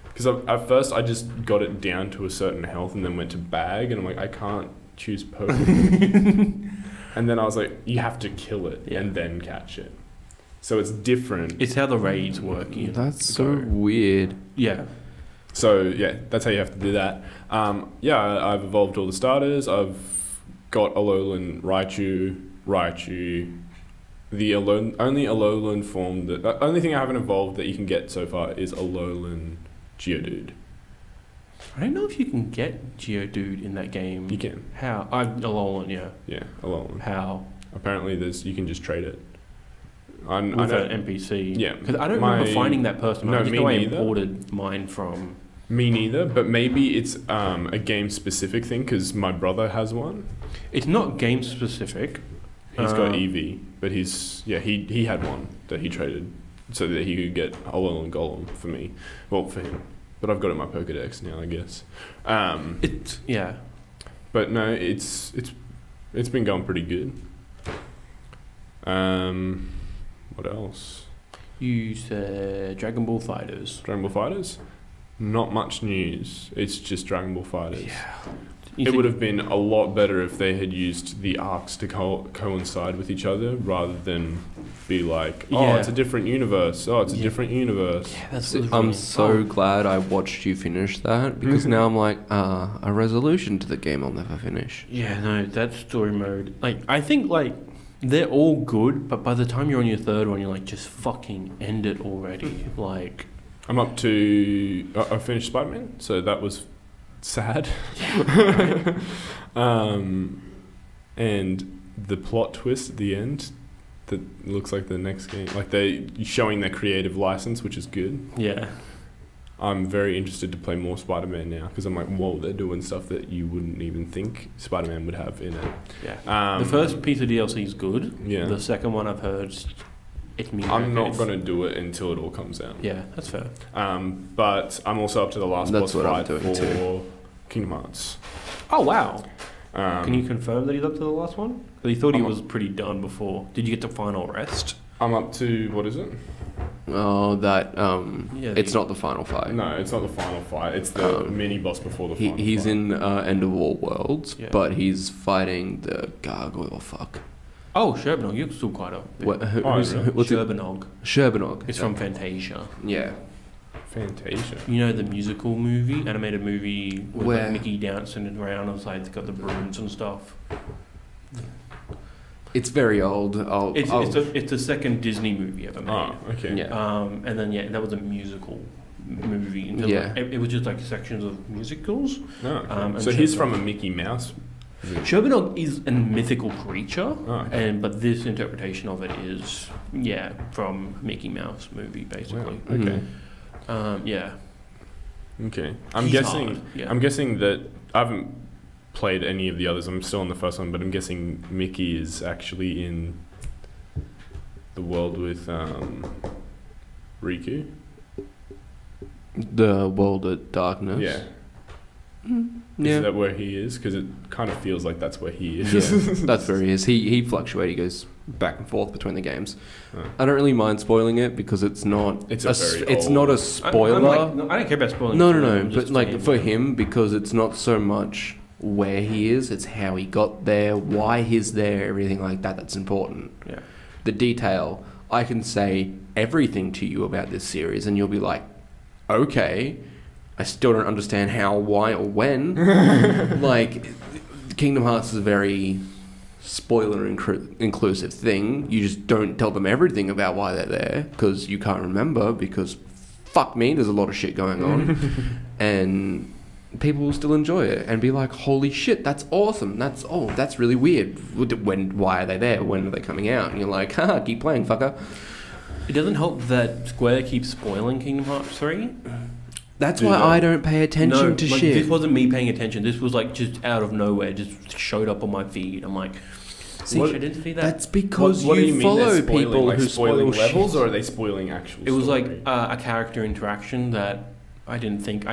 because at first I just got it down to a certain health and then went to bag, and I'm like, I can't choose Pokemon. And then I was like, you have to kill it and then catch it. So it's different. It's how the raids work. You know? That's so weird. Yeah. So yeah, that's how you have to do that. Yeah, I've evolved all the starters. I've got Alolan Raichu. The only Alolan form that... The only thing I haven't evolved that you can get so far is Alolan Geodude. I don't know if you can get Geodude in that game. You can. How? Alolan, yeah. Yeah, Alolan. How? Apparently you can just trade it. With an NPC. Yeah. Because I don't remember finding that person. No, me neither. I imported mine from... Me neither, but maybe it's a game-specific thing because my brother has one. It's not game-specific. He's got Eevee, but he had one that he traded so that he could get Alolan Golem for me. Well, for him. But I've got it in my Pokedex now, I guess. But no, it's been going pretty good. What else? You said Dragon Ball FighterZ. Dragon Ball FighterZ? Not much news. It's just Dragon Ball FighterZ. Yeah. It would have been a lot better if they had used the arcs to coincide with each other rather than be like, oh, it's a different universe. Oh, it's a different universe. Yeah, I'm so glad I watched you finish that because now I'm like, a resolution to the game I'll never finish. Yeah, no, that story mode. Like, I think like they're all good, but by the time you're on your third one, you're like, just fucking end it already. Like, I'm up to I finished Spider-Man, so that was. Sad. And the plot twist at the end that looks like the next game, like they're showing their creative license, which is good. Yeah. I'm very interested to play more Spider-Man now because I'm like, whoa, they're doing stuff that you wouldn't even think Spider-Man would have in it. Yeah. The first piece of DLC is good. Yeah. The second one I've heard, I'm not going to do it until it all comes out. Yeah, that's fair. But I'm also up to the last boss fight for Kingdom Hearts. Oh, wow. Can you confirm that he's up to the last one? Because he thought he was pretty done before. Did you get to Final Rest? I'm up to, what is it? Oh, that, yeah, it's not the final fight. No, it's not the final fight. It's the mini-boss before the final fight. He's in End of All Worlds, but he's fighting the gargoyle fuck. Oh, Sherbanog. You're still quite up. Sherbanog. Sherbanog. It's from Fantasia. Yeah. Fantasia. You know the musical movie, animated movie with like Mickey dancing around and like got the brooms and stuff. It's very old. It's the second Disney movie ever made. Oh, okay. Yeah. And then that was a musical movie. And like, it was just like sections of musicals. Oh, okay. So he's from a Mickey Mouse. Sherbanog is a mythical creature, but this interpretation of it is, from Mickey Mouse movie, basically. Wow. Okay. Okay. I'm guessing that I haven't played any of the others. I'm still on the first one, but I'm guessing Mickey is actually in the world with Riku. The world of darkness. Yeah. Is that where he is? Because it kind of feels like that's where he is. Yeah, that's where he is. He fluctuates. He goes back and forth between the games. I don't really mind spoiling it because it's not. It's not a spoiler. I don't care about spoiling. No. But like for him, because it's not so much where he is, it's how he got there, why he's there, everything like that. That's important. Yeah. The detail. I can say everything to you about this series, and you'll be like, okay. I still don't understand how, why, or when. Like, Kingdom Hearts is a very spoiler inclusive thing. You just don't tell them everything about why they're there because you can't remember. Because fuck me, there's a lot of shit going on, and people will still enjoy it and be like, "Holy shit, that's awesome! That's really weird. When? Why are they there? When are they coming out?" And you're like, "Ha, keep playing, fucker." It doesn't help that Square keeps spoiling Kingdom Hearts 3. That's why I don't pay attention to shit. This wasn't me paying attention. This was like just out of nowhere, just showed up on my feed. I'm like, see, I didn't see that. That's because you follow people who spoil levels, or are they spoiling actual story? It was like a character interaction that I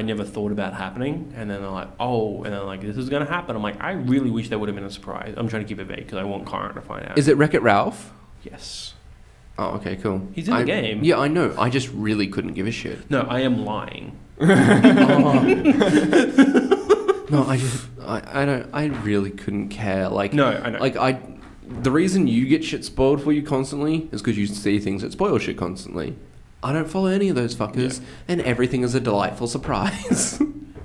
never thought about happening, and then I'm like, oh, and then like this is gonna happen. I'm like, I really wish there would have been a surprise. I'm trying to keep it vague because I want Karen to find out. Is it Wreck-It Ralph? Yes. Oh, okay, cool. He's in the game. Yeah, I know. I just really couldn't give a shit. No, I am lying. No, I really couldn't care. Like, no, I know. Like, the reason you get shit spoiled for you constantly is because you see things that spoil shit constantly. I don't follow any of those fuckers, and everything is a delightful surprise.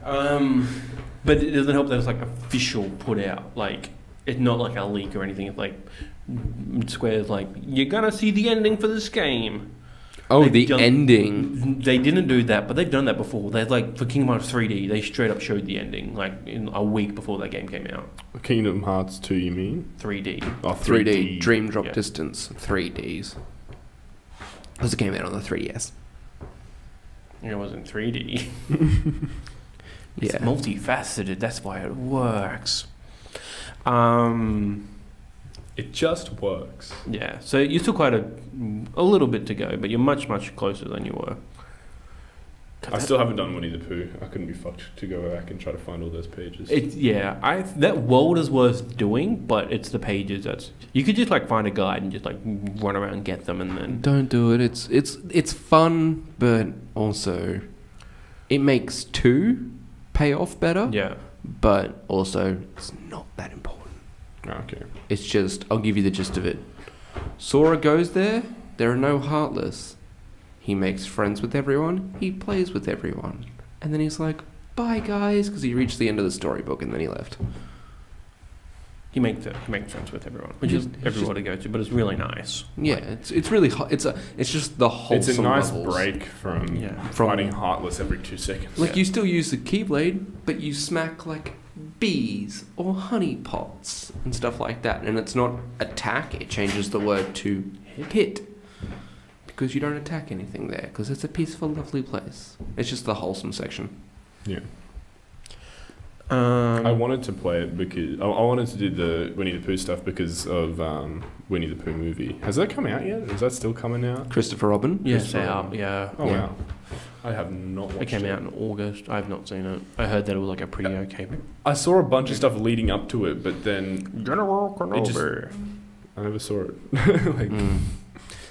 But it doesn't help that it's like official put out. Like, it's not like a leak or anything. It's like Square's like, you're gonna see the ending for this game. Oh, ending. They didn't do that, but they've done that before. They like for Kingdom Hearts 3D, they straight up showed the ending like in a week before that game came out. Kingdom Hearts 2, you mean? 3D. Oh, 3D. Dream Drop Distance. 3Ds. Because it came out on the 3DS. It wasn't 3D. It's multifaceted. That's why it works. It just works. Yeah, so you still quite a little bit to go, but you're much, much closer than you were. I still haven't done Winnie the Pooh. I couldn't be fucked to go back and try to find all those pages. That world is worth doing, but it's the pages that's... You could just, like, find a guide and just, like, run around and get them and then... Don't do it. It's fun, but also... It makes two pay off better. Yeah. But also, it's not that important. Okay. It's just, I'll give you the gist of it. Sora goes there. There are no Heartless. He makes friends with everyone. He plays with everyone. And then he's like, bye, guys, because he reached the end of the storybook and then he left. He makes friends with everyone, which is everywhere to go to, but it's really nice. Yeah, like, it's really it's just the whole. It's a nice break from fighting Heartless every 2 seconds. Like you still use the Keyblade, but you smack like bees or honeypots and stuff like that. And it's not attack, it changes the word to hit. Because you don't attack anything there, because it's a peaceful, lovely place. It's just the wholesome section. Yeah. I wanted to play it because... I wanted to do the Winnie the Pooh stuff because of Winnie the Pooh movie. Has that come out yet? Is that still coming out? Christopher Robin? Yes, they are, yeah. Oh, yeah. Wow. I have not watched it. It came out in August. I have not seen it. I heard that it was like a pretty okay... I saw a bunch of stuff leading up to it, but then... I never saw it.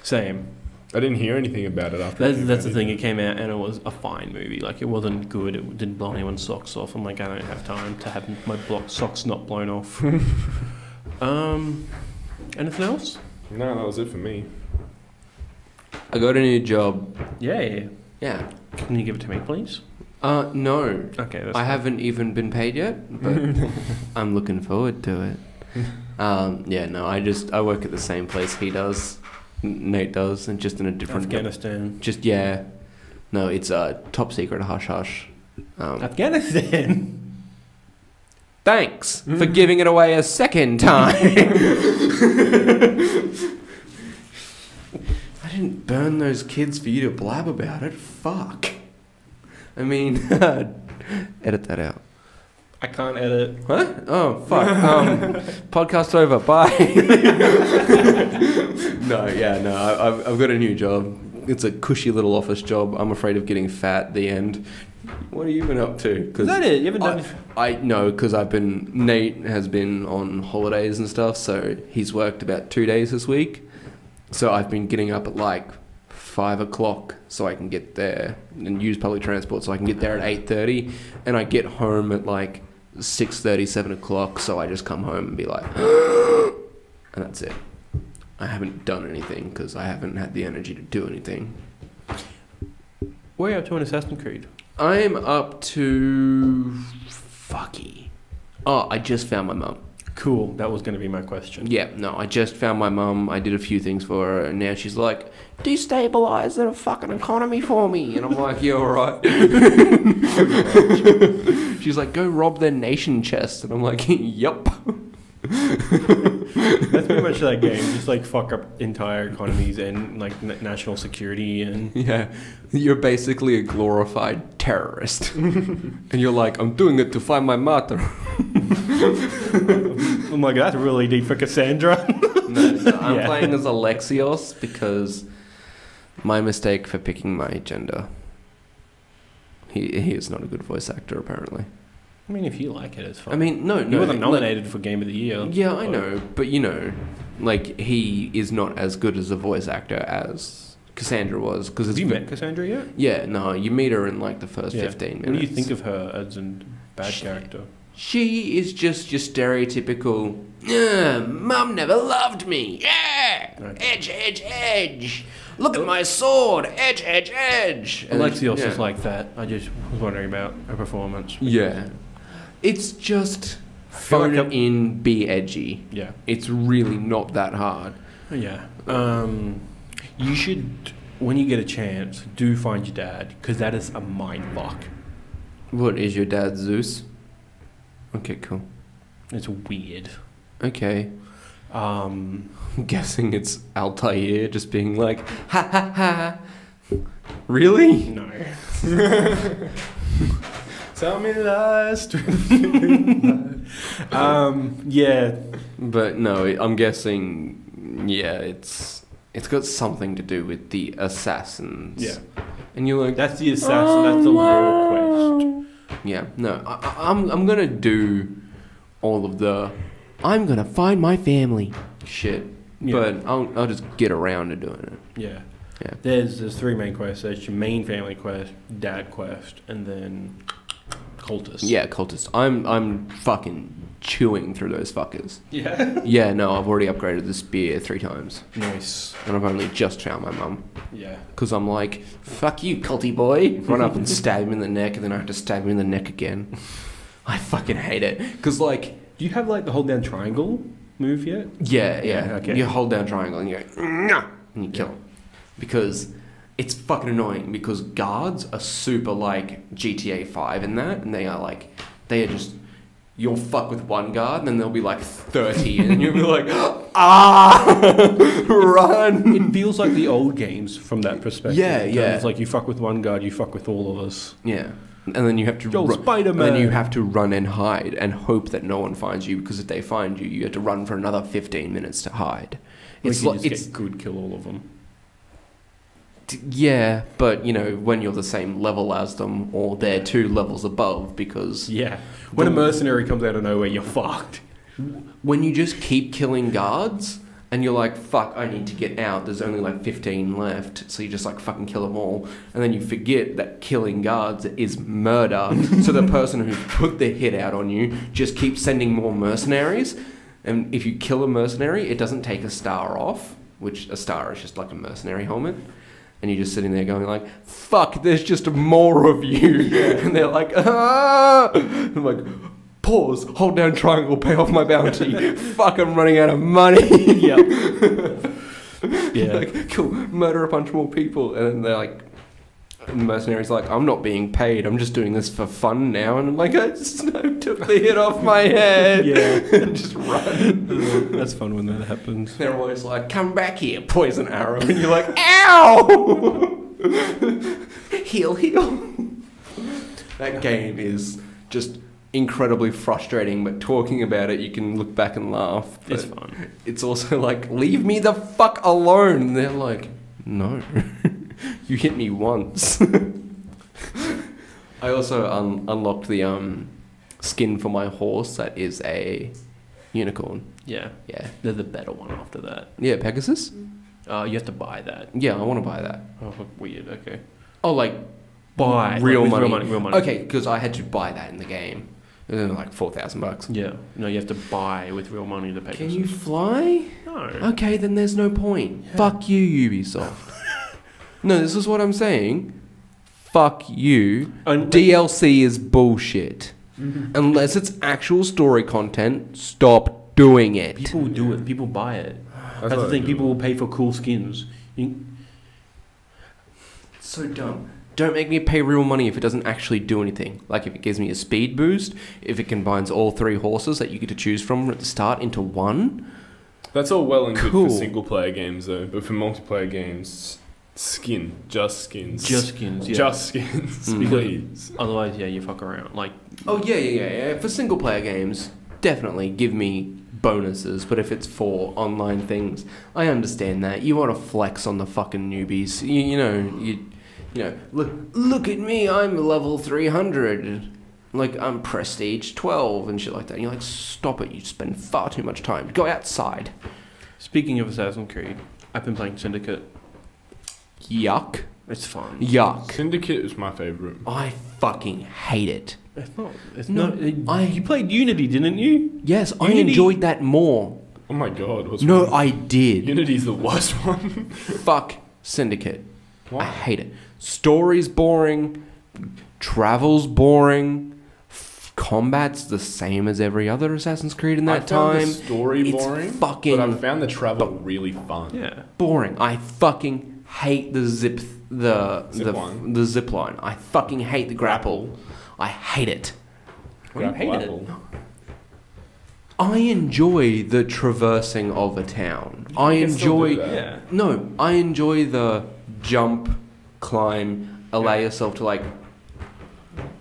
Same. I didn't hear anything about it after. That's the thing. It came out and it was a fine movie. Like, it wasn't good. It didn't blow anyone's socks off. I'm like, I don't have time to have my socks not blown off. Anything else? No, that was it for me. I got a new job. Yay. Yeah. Can you give it to me, please? No. Okay. That's haven't even been paid yet, but I'm looking forward to it. Yeah. No. I work at the same place he does. Nate does, and just in a different Afghanistan. Just yeah, no, it's top secret. Hush, hush. Afghanistan. Thanks for giving it away a second time. I didn't burn those kids for you to blab about it. Fuck. I mean, edit that out. I can't edit. Huh? Oh, fuck. Podcast over. Bye. No. I've got a new job. It's a cushy little office job. I'm afraid of getting fat at the end. What have you been up to? Is that it? You haven't done No, because I've been... Nate has been on holidays and stuff, so he's worked about 2 days this week. So I've been getting up at like 5 o'clock so I can get there and use public transport so I can get there at 8:30, and I get home at like 6:30, 7 o'clock, so I just come home and be like and that's it. I haven't done anything because I haven't had the energy to do anything. Where are you up to in Assassin's Creed? I am up to fucky. Oh, I just found my mum. Cool, that was going to be my question. Yeah, no, I just found my mum. I did a few things for her, and now she's like, destabilize the fucking economy for me. And I'm like, yeah, all right. She's like, go rob their nation chest. And I'm like, yup. That's pretty much that game. Just like fuck up entire economies and like national security and yeah, you're basically a glorified terrorist. And you're like, I'm doing it to find my mother. I'm like, that's really deep for Cassandra. No, I'm playing as Alexios because my mistake for picking my gender. He is not a good voice actor apparently. I mean, if you like it, it's fine. I mean, no. You wasn't nominated for Game of the Year. Yeah, I know. But, you know, like, he is not as good as a voice actor as Cassandra was. Cause have you met Cassandra yet? Yeah, no. You meet her in, like, the first 15 minutes. What do you think of her as a bad character? She is just your stereotypical, Mum never loved me. Yeah! Okay. Edge, edge, edge. Look at my sword. Edge, edge, edge. Alexios is like that. I just was wondering about her performance. Yeah. It's just phone it in, be edgy. Yeah. It's really not that hard. Yeah. You should, when you get a chance, do find your dad, because that is a mind fuck. What, is your dad Zeus? Okay, cool. It's weird. Okay. I'm guessing it's Altair just being like, ha ha ha. Really? No. Tell me lies. Yeah. But no, I'm guessing, yeah, it's got something to do with the assassins. Yeah. And you're like, that's the assassin. Oh, that's the lore quest. Yeah. No, I'm gonna do all of the. I'm gonna find my family. Shit. Yeah. But I'll just get around to doing it. Yeah. Yeah. There's three main quests. There's your main family quest, dad quest, and then. Cultist. Yeah, cultist. I'm fucking chewing through those fuckers. Yeah. Yeah. No, I've already upgraded the spear 3 times. Nice. And I've only just found my mum. Yeah. Because I'm like, fuck you, culty boy. Run up and stab him in the neck, and then I have to stab him in the neck again. I fucking hate it. Because like, do you have like the hold down triangle move yet? Yeah. Yeah. Okay. You hold down triangle and you go, nah! And you kill him. Because. It's fucking annoying because guards are super like GTA 5 in that, and they are like, they are just you'll fuck with one guard, and then there'll be like 30, and you'll be like, run. It feels like the old games from that perspective. Yeah, yeah. It's like you fuck with one guard, you fuck with all of us. Yeah, and then you have to Spider-Man. Then you have to run and hide and hope that no one finds you, because if they find you, you have to run for another 15 minutes to hide. It's like you just get good, kill all of them. Yeah, but you know, when you're the same level as them, or they're two levels above, because yeah, when a mercenary comes out of nowhere, you're fucked. When you just keep killing guards and you're like, fuck, I need to get out, there's only like 15 left, so you just like fucking kill them all, and then you forget that killing guards is murder. So the person who put their hit out on you just keeps sending more mercenaries, and if you kill a mercenary, it doesn't take a star off, which a star is just like a mercenary helmet. And you're just sitting there going like, fuck, there's just more of you. Yeah. And they're like, ah! I'm like, pause, hold down triangle, pay off my bounty. Fuck, I'm running out of money. Yep. Yeah. Like, cool, murder a bunch more people. And then they're like, the mercenary's like, I'm not being paid, I'm just doing this for fun now. And I'm like, I just took the hit off my head. Yeah. And just run. That's fun when that happens. They're always like, come back here, poison arrow. And you're like, ow! Heal, heal. That game is just incredibly frustrating, but talking about it, you can look back and laugh. It's fun. It's also like, leave me the fuck alone. And they're like, no. You hit me once. I also unlocked the skin for my horse that is a unicorn. Yeah. Yeah. They're the better one after that. Yeah, Pegasus? You have to buy that. Yeah, I want to buy that. Oh, weird. Okay. Oh, like buy real, like, money. Real money. Okay, because I had to buy that in the game. It was like $4,000. Yeah. No, you have to buy with real money the Pegasus. Can you fly? No. Okay, then there's no point. Yeah. Fuck you, Ubisoft. No, this is what I'm saying. Fuck you. DLC is bullshit. Unless it's actual story content, stop doing it. People will do it. People buy it. That's the thing. People will pay for cool skins. It's so dumb. Don't make me pay real money if it doesn't actually do anything. Like if it gives me a speed boost, if it combines all three horses that you get to choose from at the start into one. That's all well and good for single-player games, though. But for multiplayer games... Just skins, please. Otherwise, yeah, you fuck around. Like, oh yeah. For single player games, definitely give me bonuses. But if it's for online things, I understand that you want to flex on the fucking newbies. You know, look at me. I'm level 300. Like, I'm prestige 12 and shit like that. And you're like, stop it. You spend far too much time. Go outside. Speaking of Assassin's Creed, I've been playing Syndicate. Yuck. It's fun. Yuck. Syndicate is my favourite. I fucking hate it. It's not. You played Unity, didn't you? Yes, Unity. I enjoyed that more. Oh my god. No, I did. Unity's the worst one. Fuck Syndicate. What? I hate it. Story's boring. Travel's boring. Combat's the same as every other Assassin's Creed in that time. I found the story boring. It's fucking... But I found the travel really fun. Yeah. Boring. I fucking... hate the zip line. I fucking hate the grapple. I hate it. What do you hate it? I enjoy the traversing of a town. I enjoy the jump, climb, allow yourself to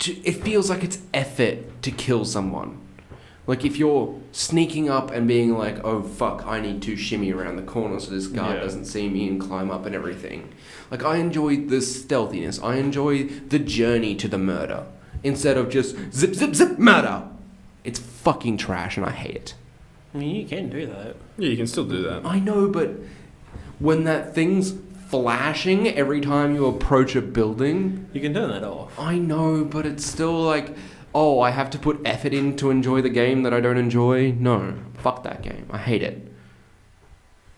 it feels like it's effort to kill someone. Like, if you're sneaking up and being like, oh, fuck, I need to shimmy around the corner so this guard doesn't see me and climb up and everything. Like, I enjoy the stealthiness. I enjoy the journey to the murder. Instead of just zip, zip, zip, murder. It's fucking trash and I hate it. I mean, you can do that. Yeah, you can still do that. I know, but when that thing's flashing every time you approach a building... You can turn that off. I know, but it's still like... oh, I have to put effort in to enjoy the game that I don't enjoy? No. Fuck that game. I hate it.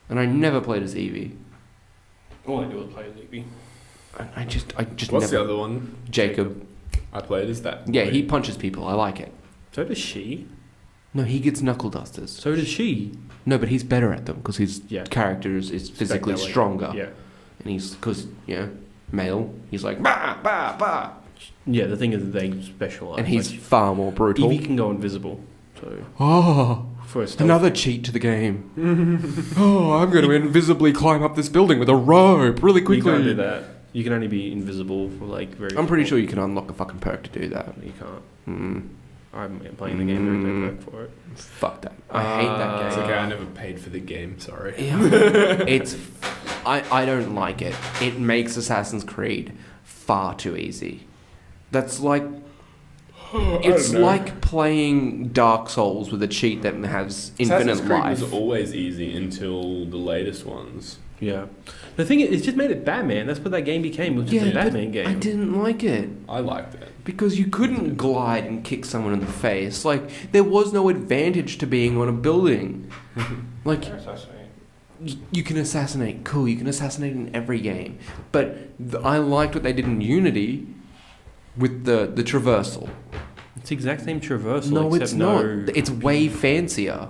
And I never played as Eevee. All I do is play as Eevee. I just What's never... the other one? Jacob. I played as that. Yeah, he punches people. I like it. So does she. No, he gets knuckle dusters. So does she. No, but he's better at them because his character is physically stronger. Yeah. And he's, because, male, he's like, bah, bah, bah. Yeah, the thing is they specialize. And he's like, far more brutal. Evie can go invisible. So. Oh, another cheat to the game. Oh, I'm going to invisibly climb up this building with a rope really quickly. You can't do that. You can only be invisible for like very. I'm pretty sure you can unlock a fucking perk to do that. You can't. Mm. I'm playing the game. There is no perk for it. Fuck that. I hate that game. It's okay. I never paid for the game. Sorry. Yeah. It's. I don't like it. It makes Assassin's Creed far too easy. That's like. It's like playing Dark Souls with a cheat that has infinite life. Assassin's Creed was always easy until the latest ones. Yeah. The thing is, it just made it Batman. That's what that game became. It was just a Batman game. I didn't like it. I liked it. Because you couldn't glide and kick someone in the face. Like, there was no advantage to being on a building. Like, you can assassinate. Cool, you can assassinate in every game. But I liked what they did in Unity with the traversal. It's the exact same traversal. No, it's not. No... It's way fancier.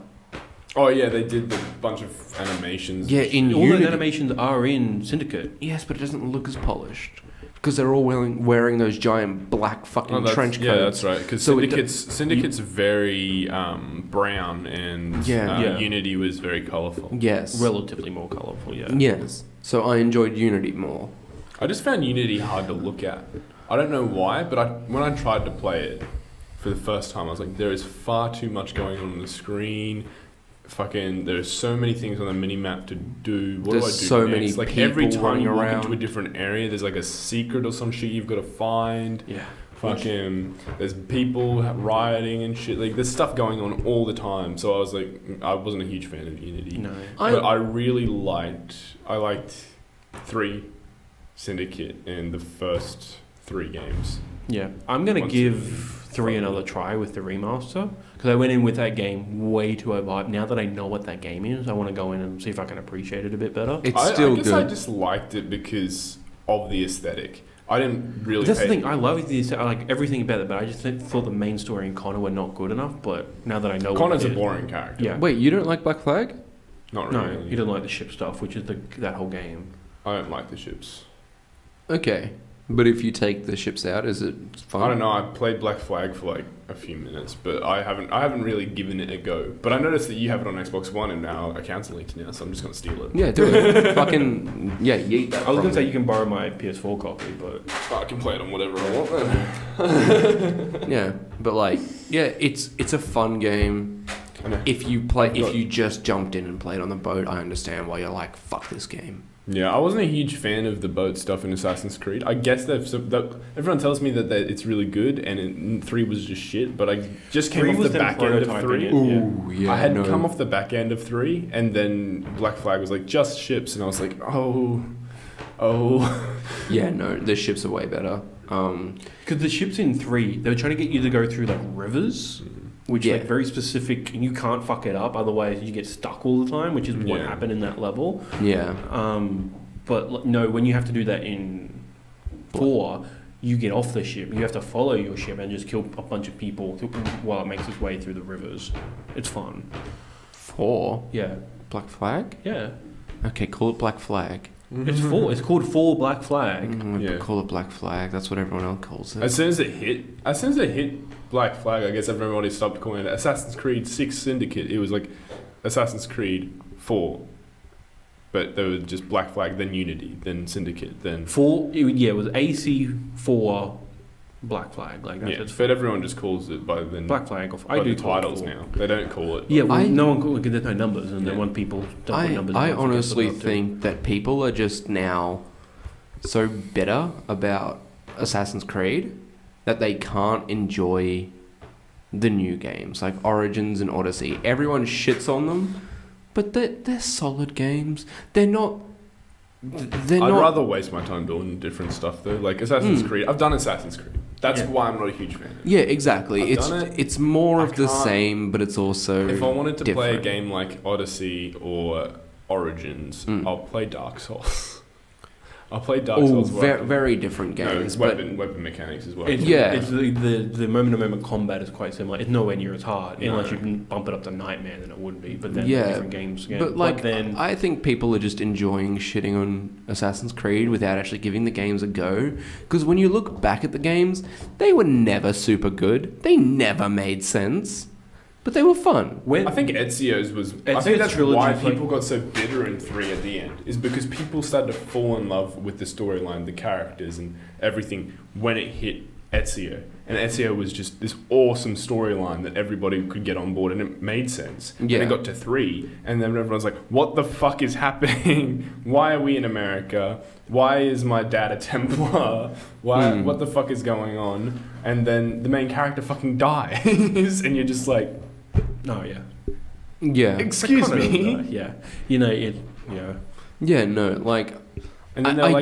Oh, yeah, they did a bunch of animations. Yeah, in all Unity. Those animations are in Syndicate. Yes, but it doesn't look as polished. Because they're all wearing those giant black fucking trench coats. Yeah, that's right. Because so Syndicate's very brown and Unity was very colourful. Yes. Relatively more colourful, yeah. Yes. So I enjoyed Unity more. I just found Unity hard to look at. I don't know why, but when I tried to play it for the first time, I was like, there is far too much going on the screen. Fucking, there's so many things on the mini map to do. What do I do next? There's so many people running around. Like every time you walk into a different area, there's like a secret or some shit you've got to find. Yeah. Fucking, there's people rioting and shit. Like there's stuff going on all the time. So I was like, I wasn't a huge fan of Unity. No. But I really liked. I liked 3, Syndicate, and the first 3 games. Yeah, I'm gonna give 3 another try with the remaster, because I went in with that game way too overhyped. Now that I know what that game is, I want to go in and see if I can appreciate it a bit better. It's still good. I guess I just liked it because of the aesthetic. I didn't really. That's the thing. I love the aesthetic. I like everything about it, but I just thought the main story and Connor were not good enough. But now that I know, Connor's a boring character. Yeah. Wait, you don't like Black Flag? Not really. No, you don't like the ship stuff, which is that whole game. I don't like the ships. Okay. But if you take the ships out, is it fun? I don't know. I played Black Flag for like a few minutes, but I haven't really given it a go. But I noticed that you have it on Xbox One and now a account's linked now, so I'm just gonna steal it. Yeah, do it. Fucking yeah, yeet that. I was gonna say you can borrow my PS4 copy, but I can play it on whatever I want then. Yeah, but like yeah, it's a fun game. I know. If you just jumped in and played on the boat, I understand why you're like fuck this game. Yeah, I wasn't a huge fan of the boat stuff in Assassin's Creed. I guess everyone tells me that it's really good, and 3 was just shit. But I just came off the back end of 3. Ooh, yeah, I had come off the back end of 3, and then Black Flag was like just ships, and I was like, oh, yeah, no, the ships are way better. Because the ships in 3, they were trying to get you to go through like rivers. Which is like very specific, and you can't fuck it up. Otherwise, you get stuck all the time, which is what happened in that level. Yeah. But no, when you have to do that in 4, you get off the ship. You have to follow your ship and just kill a bunch of people while it makes its way through the rivers. It's fun. 4. Yeah. Black Flag. Yeah. Okay, call it Black Flag. It's It's called Fall Black Flag. Call it Black Flag. That's what everyone else calls it. As soon as it hit Black Flag, I guess everybody stopped calling it Assassin's Creed 6 Syndicate. It was like Assassin's Creed 4, but they were just Black Flag, then Unity, then Syndicate, then 4. Yeah, it was AC4 Black Flag. Like that's but everyone just calls it by the Black Flag. I do titles now. They don't call it. Yeah, well, no one calls it. There's no numbers, and they want people. I honestly think that people are just now so bitter about Assassin's Creed that they can't enjoy the new games like Origins and Odyssey. Everyone shits on them, but they're solid games. They're not. I'd rather waste my time doing different stuff though, like Assassin's Creed. I've done Assassin's Creed. That's why I'm not a huge fan of it. Yeah, exactly. It's more of the same, but it's also if I wanted to play a game like Odyssey or Origins, I'll play Dark Souls. I played Dark Souls. Very different games. No, weapon mechanics as well. It's the moment-to-moment combat is quite similar. It's nowhere near as hard, unless you can bump it up to Nightmare than it would be. But then different games. Again. But I think people are just enjoying shitting on Assassin's Creed without actually giving the games a go. Because when you look back at the games, they were never super good. They never made sense. But they were fun. I think Ezio's was... I think that's why people got so bitter in 3 at the end, is because people started to fall in love with the storyline, the characters and everything when it hit Ezio. And Ezio was just this awesome storyline that everybody could get on board and it made sense. Yeah. And it got to 3 and then everyone's like, what the fuck is happening? Why are we in America? Why is my dad a Templar? What the fuck is going on? And then the main character fucking dies and you're just like... No, excuse me. And then they're like,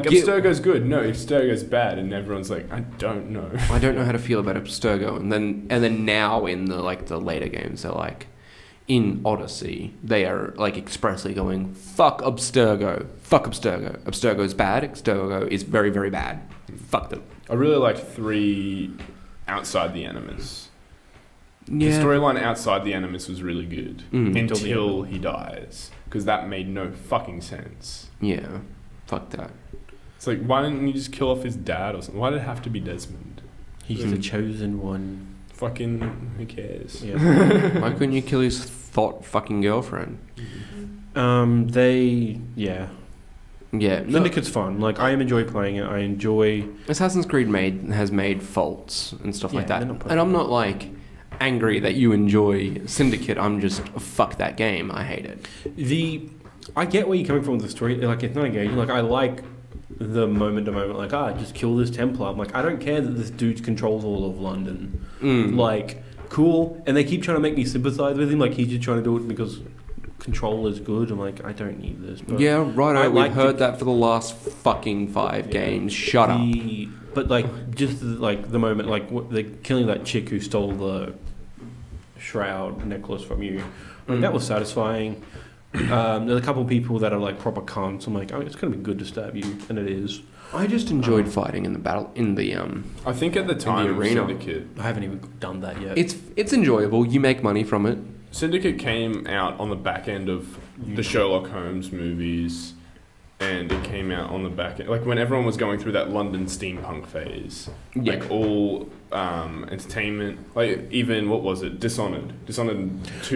Abstergo's good. No, Abstergo's bad. And everyone's like, I don't know. I don't know how to feel about Abstergo. And then now in the later games, they're like, in Odyssey, they are like expressly going, fuck Abstergo. Fuck Abstergo. Abstergo's bad. Abstergo is very, very bad. Fuck them. I really liked 3 outside the Animus. Yeah. The storyline outside the Animus was really good until he dies, because that made no fucking sense. Yeah, fuck that. It's like, why didn't you just kill off his dad or something? Why did it have to be Desmond? He's the chosen one. Fucking who cares? Yeah. Why couldn't you kill his thought fucking girlfriend? Syndicate's fun. Like, I enjoy playing it. I enjoy Assassin's Creed has made faults and stuff like that, and I'm not like angry that you enjoy Syndicate. I'm just, fuck that game, I hate it. I get where you're coming from with the story. Like, it's not engaging. Like, I like the moment to moment, like, just kill this Templar. I'm like, I don't care that this dude controls all of London. Like, cool. And they keep trying to make me sympathize with him, like he's just trying to do it because control is good. I'm like, I don't need this. But yeah, right. We've heard that for the last fucking 5 games. Shut up. But like, just like the moment, like the killing that chick who stole the shroud necklace from you, that was satisfying. There's a couple of people that are like proper cunts. I'm like, oh, it's gonna be good to stab you, and it is. I just enjoyed fighting in the battle in the I think at the time the arena. Syndicate. I haven't even done that yet. It's enjoyable. You make money from it. Syndicate came out on the back end of the Sherlock Holmes movies. And it came out on the back end, like when everyone was going through that London steampunk phase, like all entertainment, like even what was it, Dishonored 2.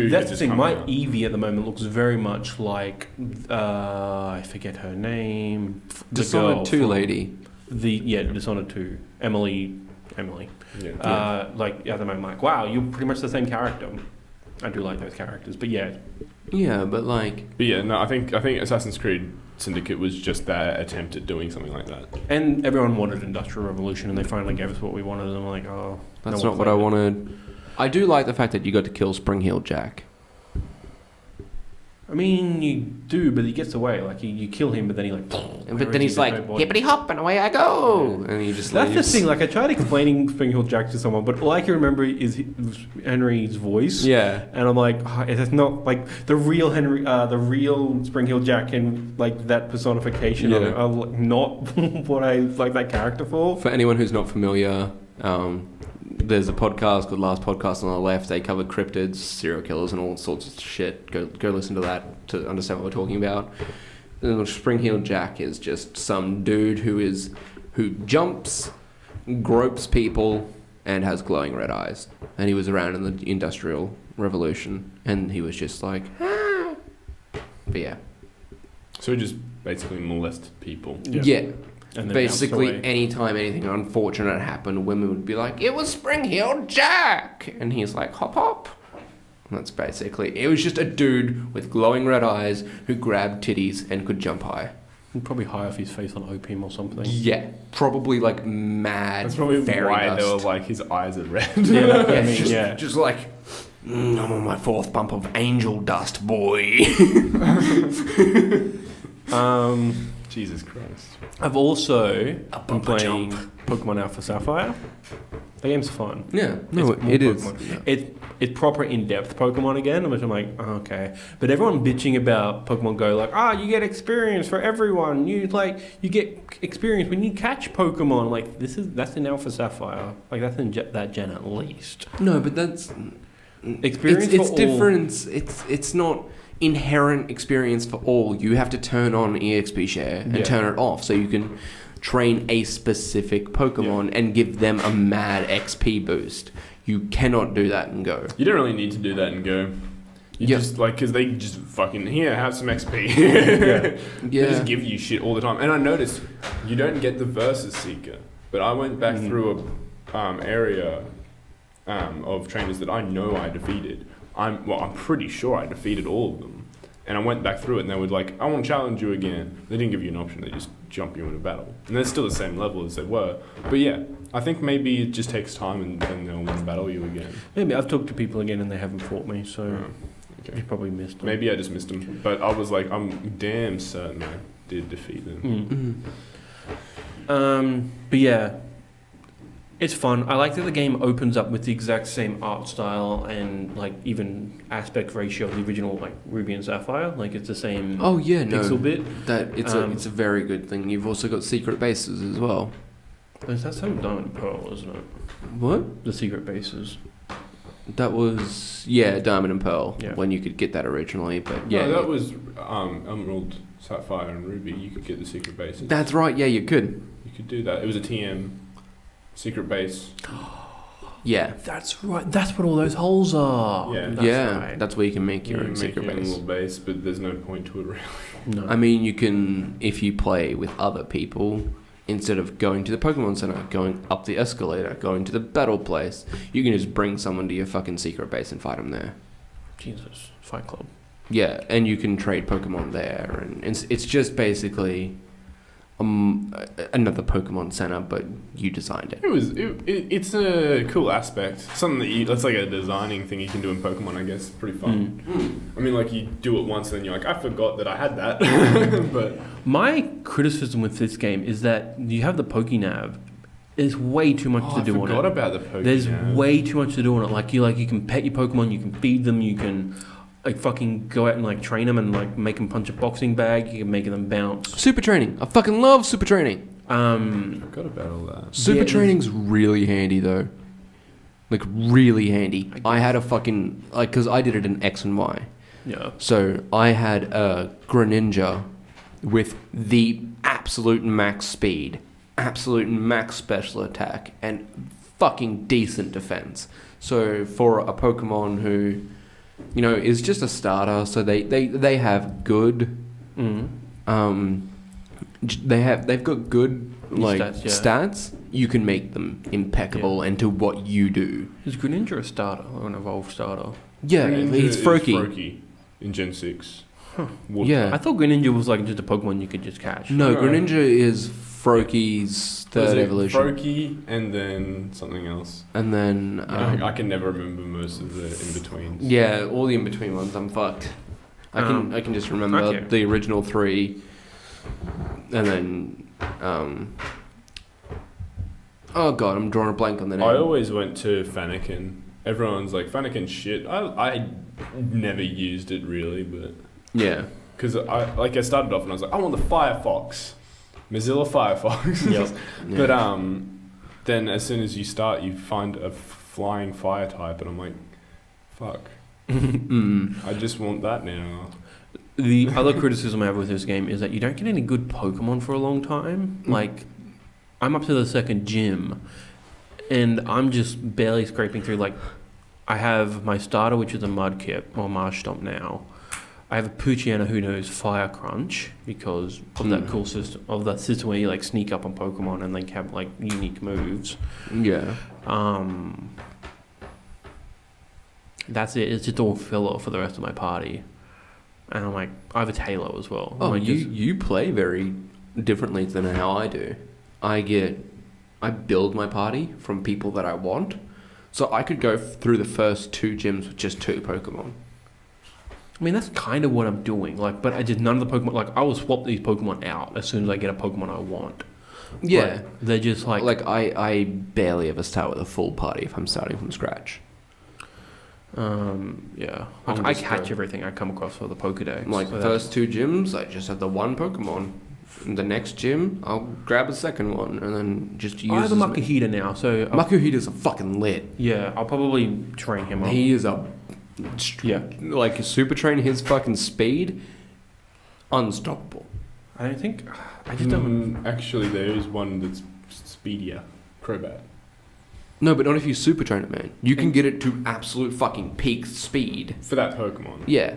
That's the thing. My Evie at the moment looks very much like I forget her name. Dishonored 2 lady. Dishonored 2. Emily. Yeah. Like at the moment, like, wow, you're pretty much the same character. I do like those characters, but yeah. Yeah, but like. But yeah, no, I think Assassin's Creed Syndicate was just their attempt at doing something like that. And everyone wanted Industrial Revolution, and they finally gave us what we wanted. And I'm like, oh, that's not what I wanted. I do like the fact that you got to kill Spring-Heeled Jack. I mean, you do, but he gets away. Like you kill him, but then he like. But then he's like, hippity hop, and away I go. Yeah. And he just. That's the thing. Like I tried explaining Spring-Heeled Jack to someone, but all I can remember is Henry's voice. Yeah. And I'm like, it's not like the real Henry, the real Spring-Heeled Jack, and like that personification of not what I like that character for. For anyone who's not familiar, there's a podcast called Last Podcast on the Left. They cover cryptids, serial killers, and all sorts of shit. Go listen to that to understand what we're talking about. Spring-Heeled Jack is just some dude who jumps, gropes people, and has glowing red eyes. And he was around in the Industrial Revolution, and he was just like, ah. But yeah. So he just basically molested people. Yeah. And basically, anytime anything unfortunate happened, women would be like, it was Spring-Heeled Jack! And he's like, hop, hop. And that's basically, it was just a dude with glowing red eyes who grabbed titties and could jump high. And probably high off his face on opium or something. Yeah, probably like mad. That's probably why they were like, his eyes are red. Just like, I'm on my 4th bump of angel dust, boy. Jesus Christ. I've also been playing Pokemon Alpha Sapphire. The game's fun. Yeah. No, it is. Yeah. It's proper in-depth Pokemon again, which I'm like, oh, okay. But everyone bitching about Pokemon Go, like, ah, you get experience for everyone. You get experience when you catch Pokemon. Like, that's in Alpha Sapphire. Like, that's in that gen at least. No, but that's experience. It's different. It's not inherent experience for all. You have to turn on EXP share and turn it off so you can train a specific Pokemon and give them a mad XP boost. You cannot do that in Go. You don't really need to do that in Go. You just like, because they just fucking, here, have some XP. They just give you shit all the time. And I noticed you don't get the Versus Seeker, but I went back through a area of trainers that I know I defeated. I'm pretty sure I defeated all of them. And I went back through it and they would like, I want to challenge you again. They didn't give you an option. They just jump you in a battle. And they're still the same level as they were. But yeah, I think maybe it just takes time and they'll want to battle you again. Maybe. I've talked to people again and they haven't fought me, so you probably missed them. Maybe I just missed them. But I was like, I'm damn certain I did defeat them. But yeah, it's fun. I like that the game opens up with the exact same art style and like even aspect ratio of the original, like Ruby and Sapphire. Like it's the same. Oh yeah, pixel bit. That it's a very good thing. You've also got secret bases as well. That's how Diamond Pearl, isn't it? What? The secret bases. That was Diamond and Pearl when you could get that originally, but yeah, no, that was Emerald, Sapphire, and Ruby. You could get the secret bases. That's right. Yeah, you could. You could do that. It was a TM. Secret base. Yeah. That's right. That's what all those holes are. Yeah. That's where you can make your own secret base. Little base, but there's no point to it really. No. I mean, you can, if you play with other people, instead of going to the Pokemon Center, going up the escalator, going to the battle place, you can just bring someone to your fucking secret base and fight them there. Jesus. Fight Club. Yeah. And you can trade Pokemon there. And it's just basically another Pokemon Center, but you designed it. It's a cool aspect. Something that that's like a designing thing you can do in Pokemon, I guess. It's pretty fun. I mean, like, you do it once and then you're like, I forgot that I had that. But my criticism with this game is that you have the PokéNav. There's way too much to do on it. I forgot about the PokéNav. There's way too much to do on it. Like, you can pet your Pokemon, you can feed them, you can like fucking go out and like train them and like make them punch a boxing bag. You can make them bounce. Super training. I fucking love super training. I forgot about all that. Super training's really handy though. Like really handy. I had a fucking, like, because I did it in X and Y. Yeah. So I had a Greninja with the absolute max speed, absolute max special attack, and fucking decent defense. So for a Pokemon who, you know, it's just a starter, so they have good, they've got good like stats, stats. You can make them impeccable into what you do. Is Greninja a starter or an evolved starter? Yeah, he's Froakie in Gen 6. Huh. Yeah, I thought Greninja was like just a Pokemon you could just catch. No, Greninja is Froakie's third evolution. Froakie and then something else. And then I can never remember most of the in betweens. Yeah, all the in between ones. I'm fucked. I can just remember the original three, and then oh god, I'm drawing a blank on the name. I always went to Fennekin. Everyone's like, Fennekin's shit. I never used it really, but yeah, because I started off and I was like, I want the Firefox. Mozilla Firefox. But then as soon as you start, you find a flying fire type, and I'm like, fuck. I just want that now. The other criticism I have with this game is that you don't get any good Pokemon for a long time. Like, I'm up to the second gym, and I'm just barely scraping through. Like, I have my starter, which is a Mudkip, or Marshtomp now. I have a Poochyena who knows Fire Crunch because of that cool system, of that system where you like sneak up on Pokemon and like have like unique moves. Yeah. That's it. It's just all filler for the rest of my party, and I'm like, I have a Taillow as well. Oh, like, you play very differently than how I do. I build my party from people that I want, so I could go through the first two gyms with just two Pokemon. I mean, that's kind of what I'm doing, like, but I did none of the Pokemon. Like, I will swap these Pokemon out as soon as I get a Pokemon I want. Yeah, but they're just like I barely ever start with a full party if I'm starting from scratch. Yeah, I catch everything I come across for the Pokédex. Like the first two gyms, I just had the one Pokemon. In the next gym, I'll grab a second one and then just use. I have a Makuhita now, so Makuhita's a fucking lit. Yeah, I'll probably train him up. He is a like super train. His fucking speed, unstoppable. I don't think. I just don't. Actually, there is one that's speedier, Crobat. No, but not if you super train it, man. You can get it to absolute fucking peak speed for that Pokemon. Yeah.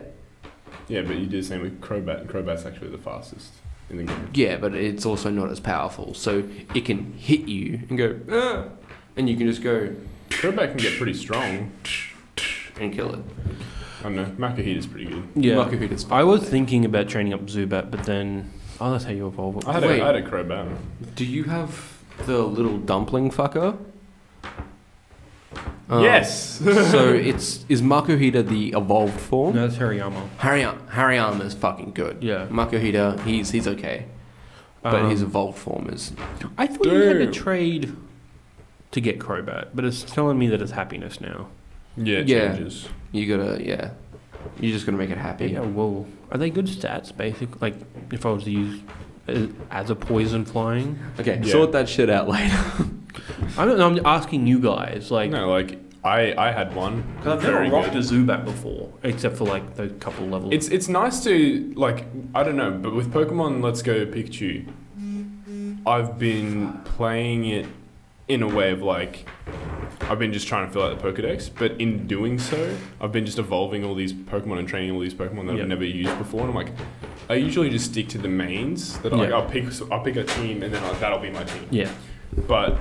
Yeah, but you do the same with Crobat, and Crobat's actually the fastest in the game. Yeah, but it's also not as powerful, so it can hit you and go, ah! And you can just go. Crobat can get pretty strong and kill it. I don't know. Makuhita's pretty good. Yeah, Makuhita's. I was thinking about training up Zubat, but then. Oh, that's how you evolve it. I had a Crobat. Do you have the little dumpling fucker? Yes! So is Makuhita the evolved form? No, that's Hariyama. Hariyama's fucking good. Yeah. Makuhita, he's okay. But his evolved form is... I thought you had to trade to get Crobat, but it's telling me that it's happiness now. Yeah, it changes. You gotta, you're just gonna make it happy. Yeah, well, are they good stats, basically? Like, if I was to use as a poison flying? Okay, sort that shit out later. I don't know, I'm asking you guys. Like, no, like, I had one. Because I've never rocked a Zubat before, except for, like, those couple levels. It's nice to, like, I don't know, but with Pokemon Let's Go Pikachu, I've been playing it in a way of, like... I've been just trying to fill out the Pokedex, but in doing so, I've been just evolving all these Pokemon and training all these Pokemon that I've never used before, and I'm like, I usually just stick to the mains, that like, I'll pick a team, and then that'll be my team. Yeah. But,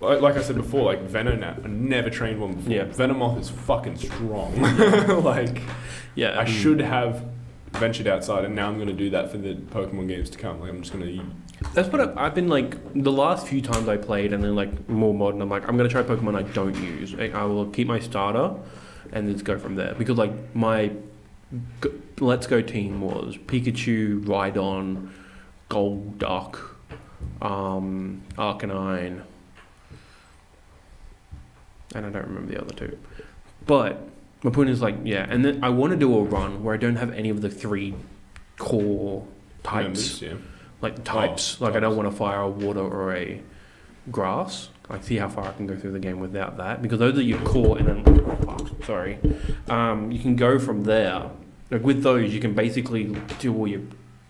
like I said before, like Venonat, I never trained one before. Yeah. Venomoth is fucking strong. Like, yeah, I should have ventured outside, and now I'm going to do that for the Pokemon games to come. Like, I'm just going to... That's what I've been like the last few times I played, and then like more modern. I'm like, I'm gonna try Pokemon I don't use. I will keep my starter, and just go from there. Because like my Let's Go team was Pikachu, Rhydon, Golduck, Arcanine, and I don't remember the other two. But my point is like, yeah, and then I want to do a run where I don't have any of the three core types. Members, yeah. Like types, like I don't want a fire, a water, or a grass. Like see how far I can go through the game without that, because those are your core, and then you can go from there. Like with those, you can basically do all your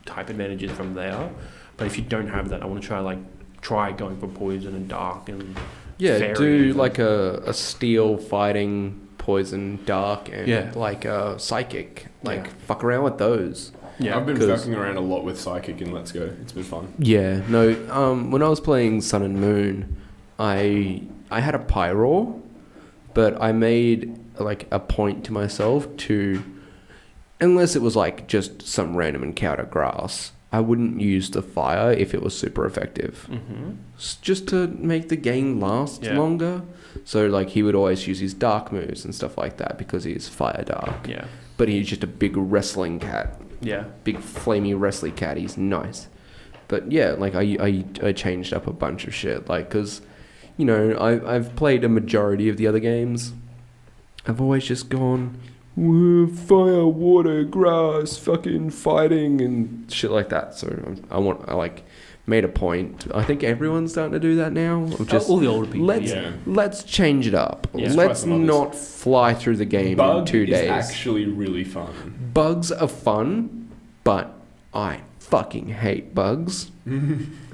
type advantages from there. But if you don't have that, I want to try going for poison and dark and fairy do like a steel fighting poison dark and like a psychic. Like fuck around with those. Yeah, I've been fucking around a lot with Psychic in Let's Go. It's been fun. Yeah, no. When I was playing Sun and Moon, I had a Pyroar, but I made like a point to myself to, unless it was like just some random encounter grass, I wouldn't use the fire if it was super effective, just to make the game last longer. So like he would always use his dark moves and stuff like that because he's fire dark. Yeah, but he's just a big wrestling cat. Yeah, big flamey wrestling cat. He's nice, but yeah, like I changed up a bunch of shit, like because, you know, I've played a majority of the other games. I've always just gone fire, water, grass, fucking fighting and shit like that. So I like made a point. I think everyone's starting to do that now. Just all the older people. Let's change it up. Yeah. Let's not fly through the game in 2 days. Bugs is actually really fun. Bugs are fun, but I fucking hate bugs.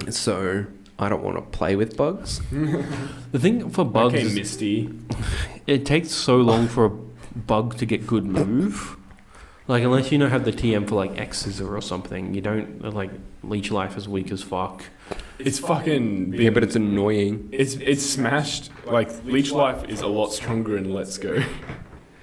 So I don't want to play with bugs. The thing for bugs is Misty. It takes so long for a bug to get good move. Like, unless you know how the TM for, like, X Scissor or something, you don't, like, Leech Life is weak as fuck. It's fucking... Yeah, but it's annoying. It's smashed. Like, Leech Life is a lot stronger in Let's Go.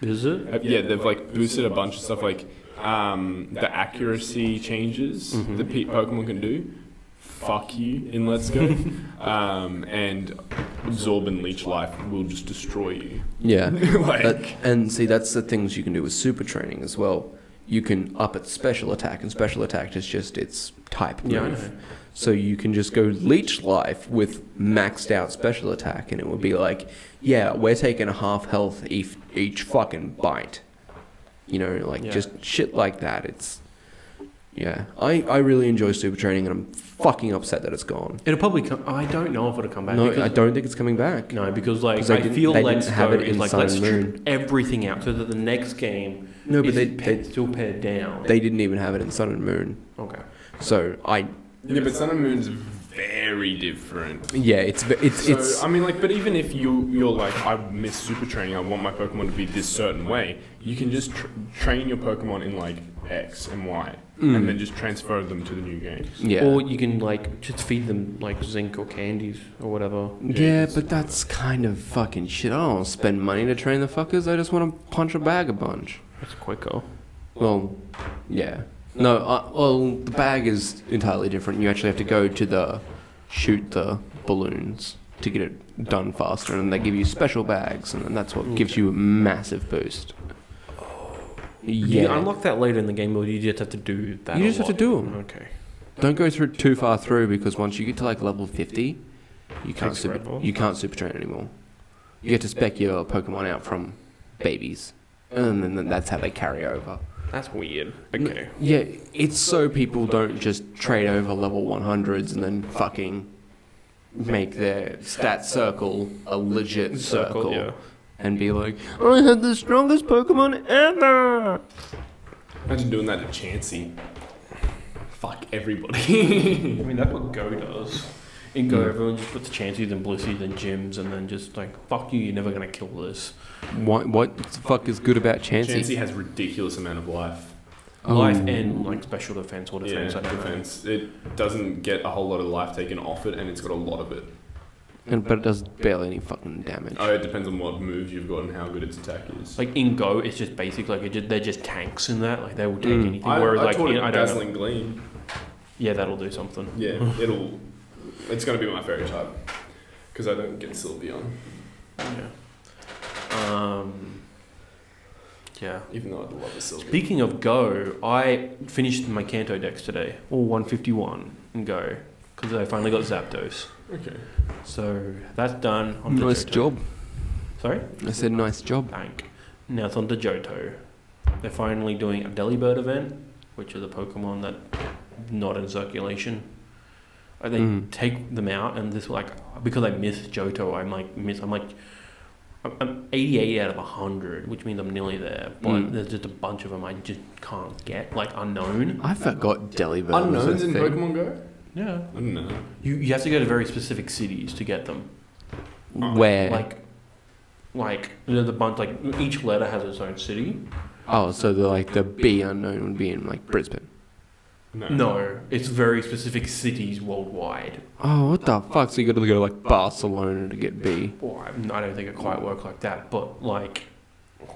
Is it? Yeah, they've, like, boosted a bunch of stuff, like, the accuracy changes that Pokemon can do. Fuck you in Let's Go. And Absorb and Leech Life will just destroy you. Yeah. Like, and see, that's the things you can do with super training as well. you can up its special attack, and special attack is just its type move. Yeah, so you can just go leech life with maxed out special attack, and it would be like, yeah, we're taking a half health each fucking bite. You know, like, just shit like that. It's, yeah. I really enjoy Super Training, and I'm fucking upset that it's gone. It'll probably come... I don't know if it'll come back. No, I don't think it's coming back. No, because, like, I feel Let's Go is, like, let's strip everything out so that the next game is still pared down. They didn't even have it in Sun and Moon. Okay. So, yeah, but Sun and Moon's very different. Yeah, it's I mean, like, but even if you're like, I miss Super Training, I want my Pokemon to be this certain way, you can just train your Pokemon in, like, X and Y, and then just transfer them to the new games. Yeah. Or you can, like, just feed them, like, zinc or candies or whatever. Yeah, but that's kind of fucking shit. I don't want to spend money to train the fuckers. I just want to punch a bag a bunch. That's quicker. Well, yeah. No, well, the bag is entirely different. You actually have to go to shoot the balloons to get it done faster, and they give you special bags, and then that's what gives you a massive boost. Yeah. You unlock that later in the game, or you just have to do that? You just have to do them. Okay. Don't go through too far through, because once you get to like level 50, you can't super train anymore. You get to spec your Pokemon out from babies, and then that's how they carry over. That's weird. Okay. Yeah, it's so people don't just trade over level 100s and then fucking make their stat circle a legit circle. Yeah. And be like, I had the strongest Pokemon ever! Imagine doing that to Chansey. Fuck everybody. I mean, that's what Go does. In Go, everyone just puts Chanseys and Blissey's and Gyms, and then just like, fuck you, you're never gonna kill this. What the fuck is good about Chansey? Chansey has ridiculous amount of life. Oh. Life and like special defense or defense. Yeah, defense. It doesn't get a whole lot of life taken off it, and it's got a lot of it. But it does barely any fucking damage. Oh, it depends on what moves you've got and how good its attack is. Like, in Go, it's just basic. Like, they're just tanks in that. Like, they will take anything. Whereas, I like, I don't Dazzling know. Gleam. Yeah, that'll do something. Yeah, it'll... It's going to be my fairy type. Because I don't get Sylveon. Yeah. Yeah. Even though I'd love a Sylveon. Speaking of Go, I finished my Kanto decks today. All 151 in Go. Because I finally got Zapdos. Okay. So that's done. Nice job. Sorry? I said nice job. Bank. Now it's on to Johto. They're finally doing a Delibird event, which is a Pokemon that's not in circulation. They take them out, and this, like, because I miss Johto, I'm 88 out of 100, which means I'm nearly there. But there's just a bunch of them I just can't get, like Unknown. I forgot Delibird. Unknowns in Pokemon Go? Yeah. I don't know. You have to go to very specific cities to get them. Where? Like the bunch, like each letter has its own city. Oh, so the B unknown would be in like Brisbane. No, it's very specific cities worldwide. Oh, what the fuck? So you got to go to like Barcelona to get B. Well, I don't think it quite works like that, but like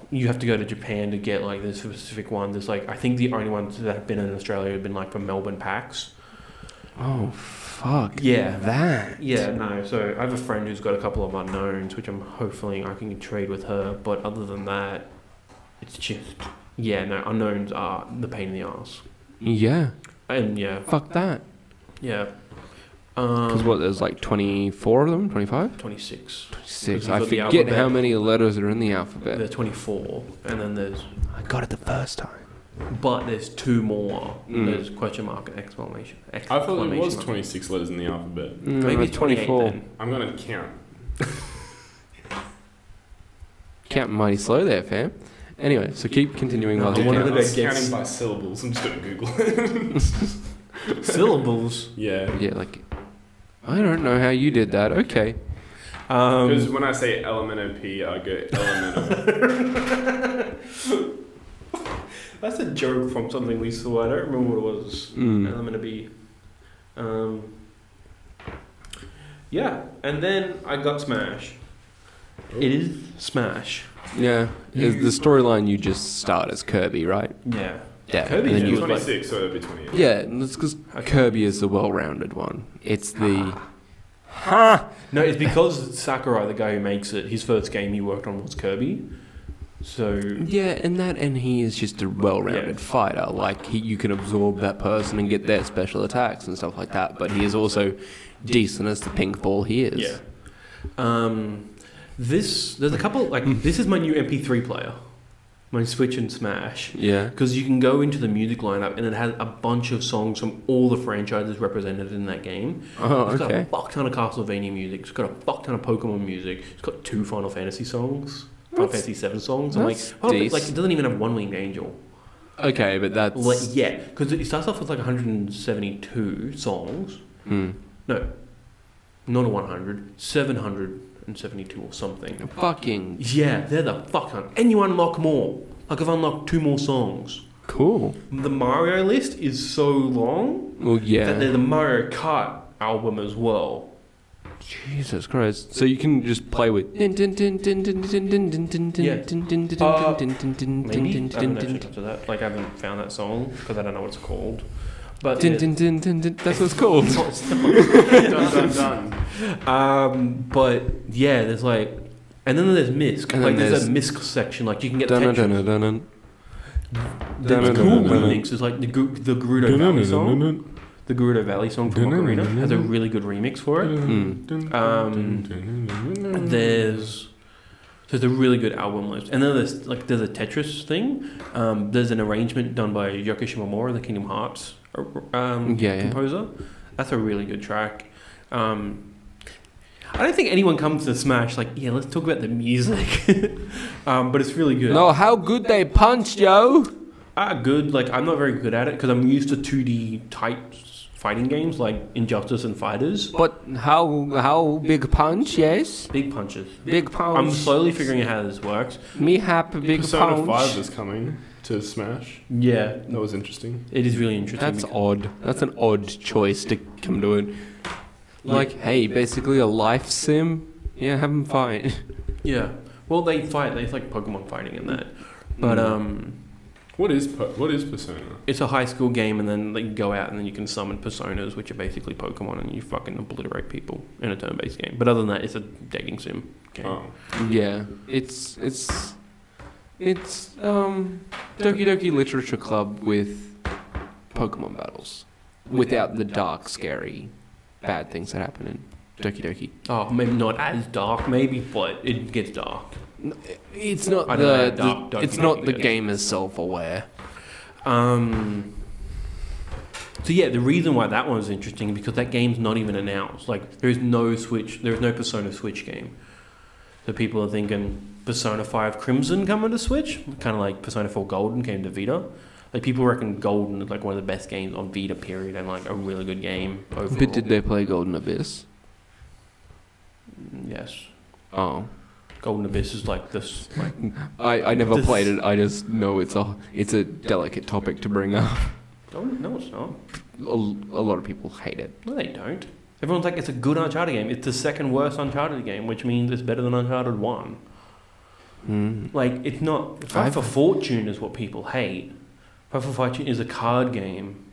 you have to go to Japan to get like this specific one. There's like I think the only ones that have been in Australia have been like from Melbourne PAX. Oh, fuck. Yeah. That. Yeah, no. So I have a friend who's got a couple of unknowns, which I'm hopefully I can trade with her. But other than that, it's just... Yeah, no, unknowns are the pain in the ass. Yeah. And yeah. Fuck that. Yeah. Because what, there's like 24 of them? 25? 26. 26. I forget how many letters are in the alphabet. There's 24. And then there's... I got it the first time. But there's two more. There's question mark and exclamation. I thought there was 26 letters in the alphabet. Maybe it's 24. Then. I'm going to count. Counting mighty slow there, fam. Anyway, so keep continuing while you count. I was counting by syllables. I'm just going to Google it. Syllables? Yeah. Yeah, like... I don't know how you did that. Okay. Because when I say LMNOP, I go LMNO. That's a joke from something we saw. I don't remember what it was. I'm going to be... yeah. And then I got Smash. Ooh. It is Smash. Yeah. The storyline you just start as Kirby, right? Yeah. Yeah. Kirby is 26, so it'll be 28. Yeah, it's because Kirby is the well-rounded one. It's the... No, it's because Sakurai, the guy who makes it, his first game he worked on was Kirby. So yeah, and he is just a well-rounded fighter. Like you can absorb that person and get their special attacks and stuff like that. But he is also decent as the pink ball he is. Yeah. There's a couple, like, this is my new MP3 player, my Switch and Smash. Yeah. Because you can go into the music lineup and it has a bunch of songs from all the franchises represented in that game. Oh, it's okay. It's got a fuck ton of Castlevania music. It's got a fuck ton of Pokemon music. It's got 2 Final Fantasy songs. Final Fantasy 7 songs. I'm like, oh, it doesn't even have One Winged Angel. Okay, but that's... Like, yeah, because it starts off with like 172 songs. Mm. No, not a 100, 772 or something. Fucking... Yeah, they're the fucking... And you unlock more. Like, I've unlocked 2 more songs. Cool. The Mario list is so long... Well, yeah. That they're the Mario Kart album as well. Jesus Christ. So you can just play with... Yeah. Maybe? I haven't actually come to that. Like, I haven't found that song, because I don't know what it's called. But... Dun, dun, dun, dun, dun, that's what it's called. Dun, dun, dun. But, yeah, there's like... And then there's MISC. And like, there's a MISC section. Like, you can get Tetris. The cool remix is like the Gerudo Valley song. The Gerudo Valley song from Ocarina has a really good remix for it. Mm. There's a really good album list, and then there's a Tetris thing. There's an arrangement done by Yoko Shimomura, the Kingdom Hearts composer. That's a really good track. I don't think anyone comes to Smash like, yeah, let's talk about the music, but it's really good. No, how good they punch, yo! Good. Like, I'm not very good at it because I'm used to 2D type fighting games like Injustice and Fighters. But how big punch? Yes. Big punches. Big punch. I'm slowly figuring out how this works. Me happy big Persona punch. Persona 5 is coming to Smash. Yeah, that was interesting. It is really interesting. That's odd. That's an odd choice to come to it. Like, hey, basically a life sim. Yeah, have them fight. Yeah. Well, they fight. They like Pokemon fighting in that. But What is Persona? It's a high school game, and then you go out, and then you can summon personas, which are basically Pokemon, and you fucking obliterate people in a turn-based game. But other than that, it's a dating sim game. Oh. Yeah, it's Doki Doki Literature Club with Pokemon battles, without the dark, scary, bad things that happen in Doki Doki. Oh, maybe not as dark, maybe, but it gets dark. It's not the game is self-aware. So yeah, the reason why that one was interesting is because that game's not even announced. Like, there is no Switch, there is no Persona Switch game. So people are thinking Persona 5 Crimson coming to Switch, kind of like Persona 4 Golden came to Vita. Like, people reckon Golden is like one of the best games on Vita period, and like a really good game overall. But did they play Golden Abyss? Yes. Oh. Golden Abyss is like this. Like, I never played it. I just know it's a delicate topic to bring up. No, it's not. A lot of people hate it. No, they don't. Everyone's like, it's a good Uncharted game. It's the second worst Uncharted game, which means it's better than Uncharted 1. Mm. Like, it's not... Fight for Fortune is what people hate. Fight for Fortune is a card game.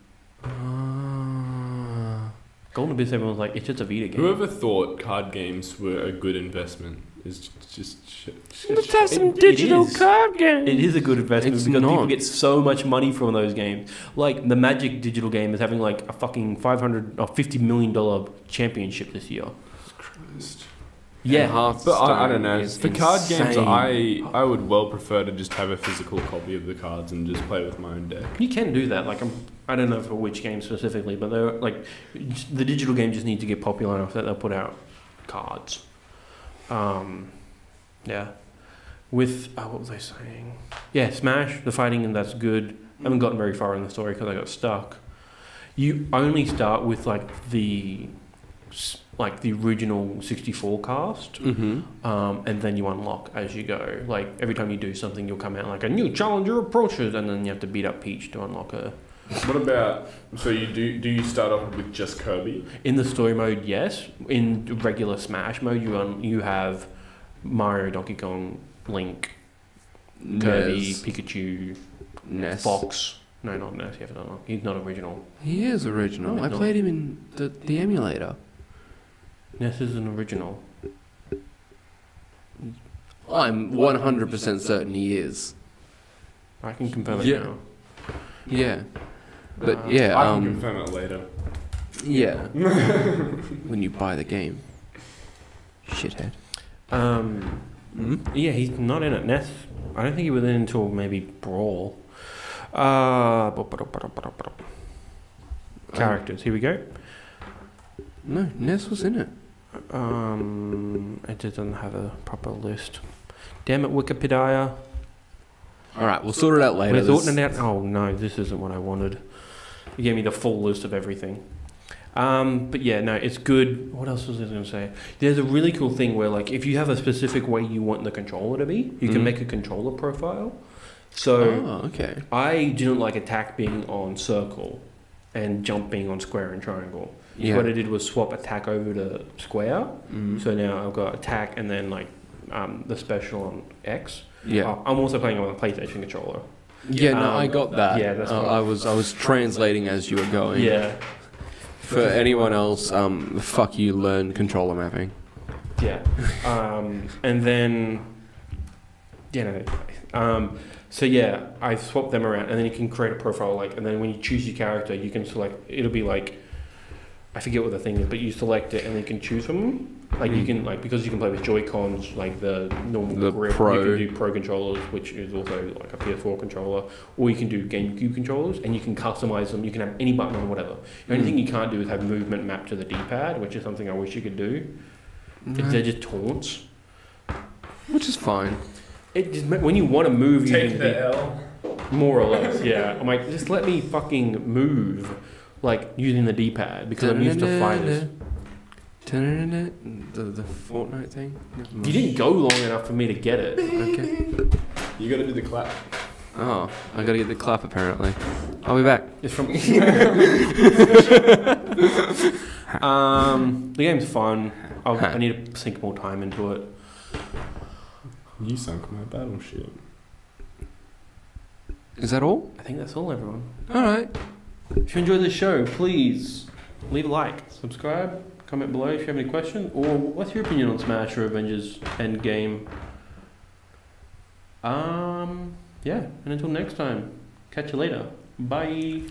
Golden Abyss, everyone's like, it's just a Vita game. Whoever thought card games were a good investment... It's just shit. Let's have some digital card games. It is a good investment because people get so much money from those games. Like, the Magic digital game is having like a fucking $50 million championship this year. Christ. Yeah, but I don't know. For card games, I would well prefer to just have a physical copy of the cards and just play with my own deck. You can do that. Like, I don't know for which game specifically, but they're like, the digital game just needs to get popular enough that they'll put out cards. Yeah. With what was I saying? Yeah, Smash, the fighting, and that's good. I haven't gotten very far in the story because I got stuck. You only start with like the original 64 cast, and then you unlock as you go. Like, every time you do something, you'll come out like a new challenger approaches, and then you have to beat up Peach to unlock her. What about, so you do you start off with just Kirby? In the story mode, yes. In regular Smash mode, you have Mario, Donkey Kong, Link, Kirby, Pikachu, Ness. Fox. No, not Ness. He's not original. He is original. I played him in the emulator. Ness is an original. I'm 100% certain he is. I can confirm it now. Yeah. But yeah, I can confirm it later. Yeah. When you buy the game. Shithead. Yeah, he's not in it. Ness, I don't think he was in until maybe Brawl. Characters, here we go. No, Ness was in it. It doesn't have a proper list. Damn it, Wikipedia. Alright, we'll sort it out later. Oh no, this isn't what I wanted. You gave me the full list of everything. But yeah, no, it's good. What else was I going to say? There's a really cool thing where, like, if you have a specific way you want the controller to be, you can make a controller profile. So I didn't like attack being on circle and jump being on square and triangle. Yeah. What I did was swap attack over to square. So now I've got attack and then, like, the special on X. Yeah. I'm also playing on a PlayStation controller. Yeah, no, I got that. Yeah, that's I was translating as you were going. Yeah. For anyone else, fuck you, learn controller mapping. Yeah. And then, you know, so yeah, I swap them around, and then you can create a profile, like, and then when you choose your character, you can select, it'll be like, I forget what the thing is, but you select it, and then you can choose from them. Like, you can, like, because you can play with Joy-Cons, like the normal grip, you can do Pro controllers, which is also like a PS4 controller, or you can do GameCube controllers, and you can customize them. You can have any button on whatever. The only thing you can't do is have movement mapped to the D-pad, which is something I wish you could do. They're just taunts. Which is fine. It just, when you want to move, you can more or less, yeah. I'm like, just let me fucking move, like, using the D-pad, because I'm used to fighters. The Fortnite thing? You didn't go long enough for me to get it. Okay. You gotta do the clap. Oh, I gotta get the clap apparently. I'll be back. It's from the game's fun. I need to sink more time into it. You sunk my battleship. Is that all? I think that's all, everyone. Alright. If you enjoyed the show, please leave a like, subscribe. Comment below if you have any question, or what's your opinion on Smash or Avengers Endgame? Yeah, and until next time, catch you later. Bye.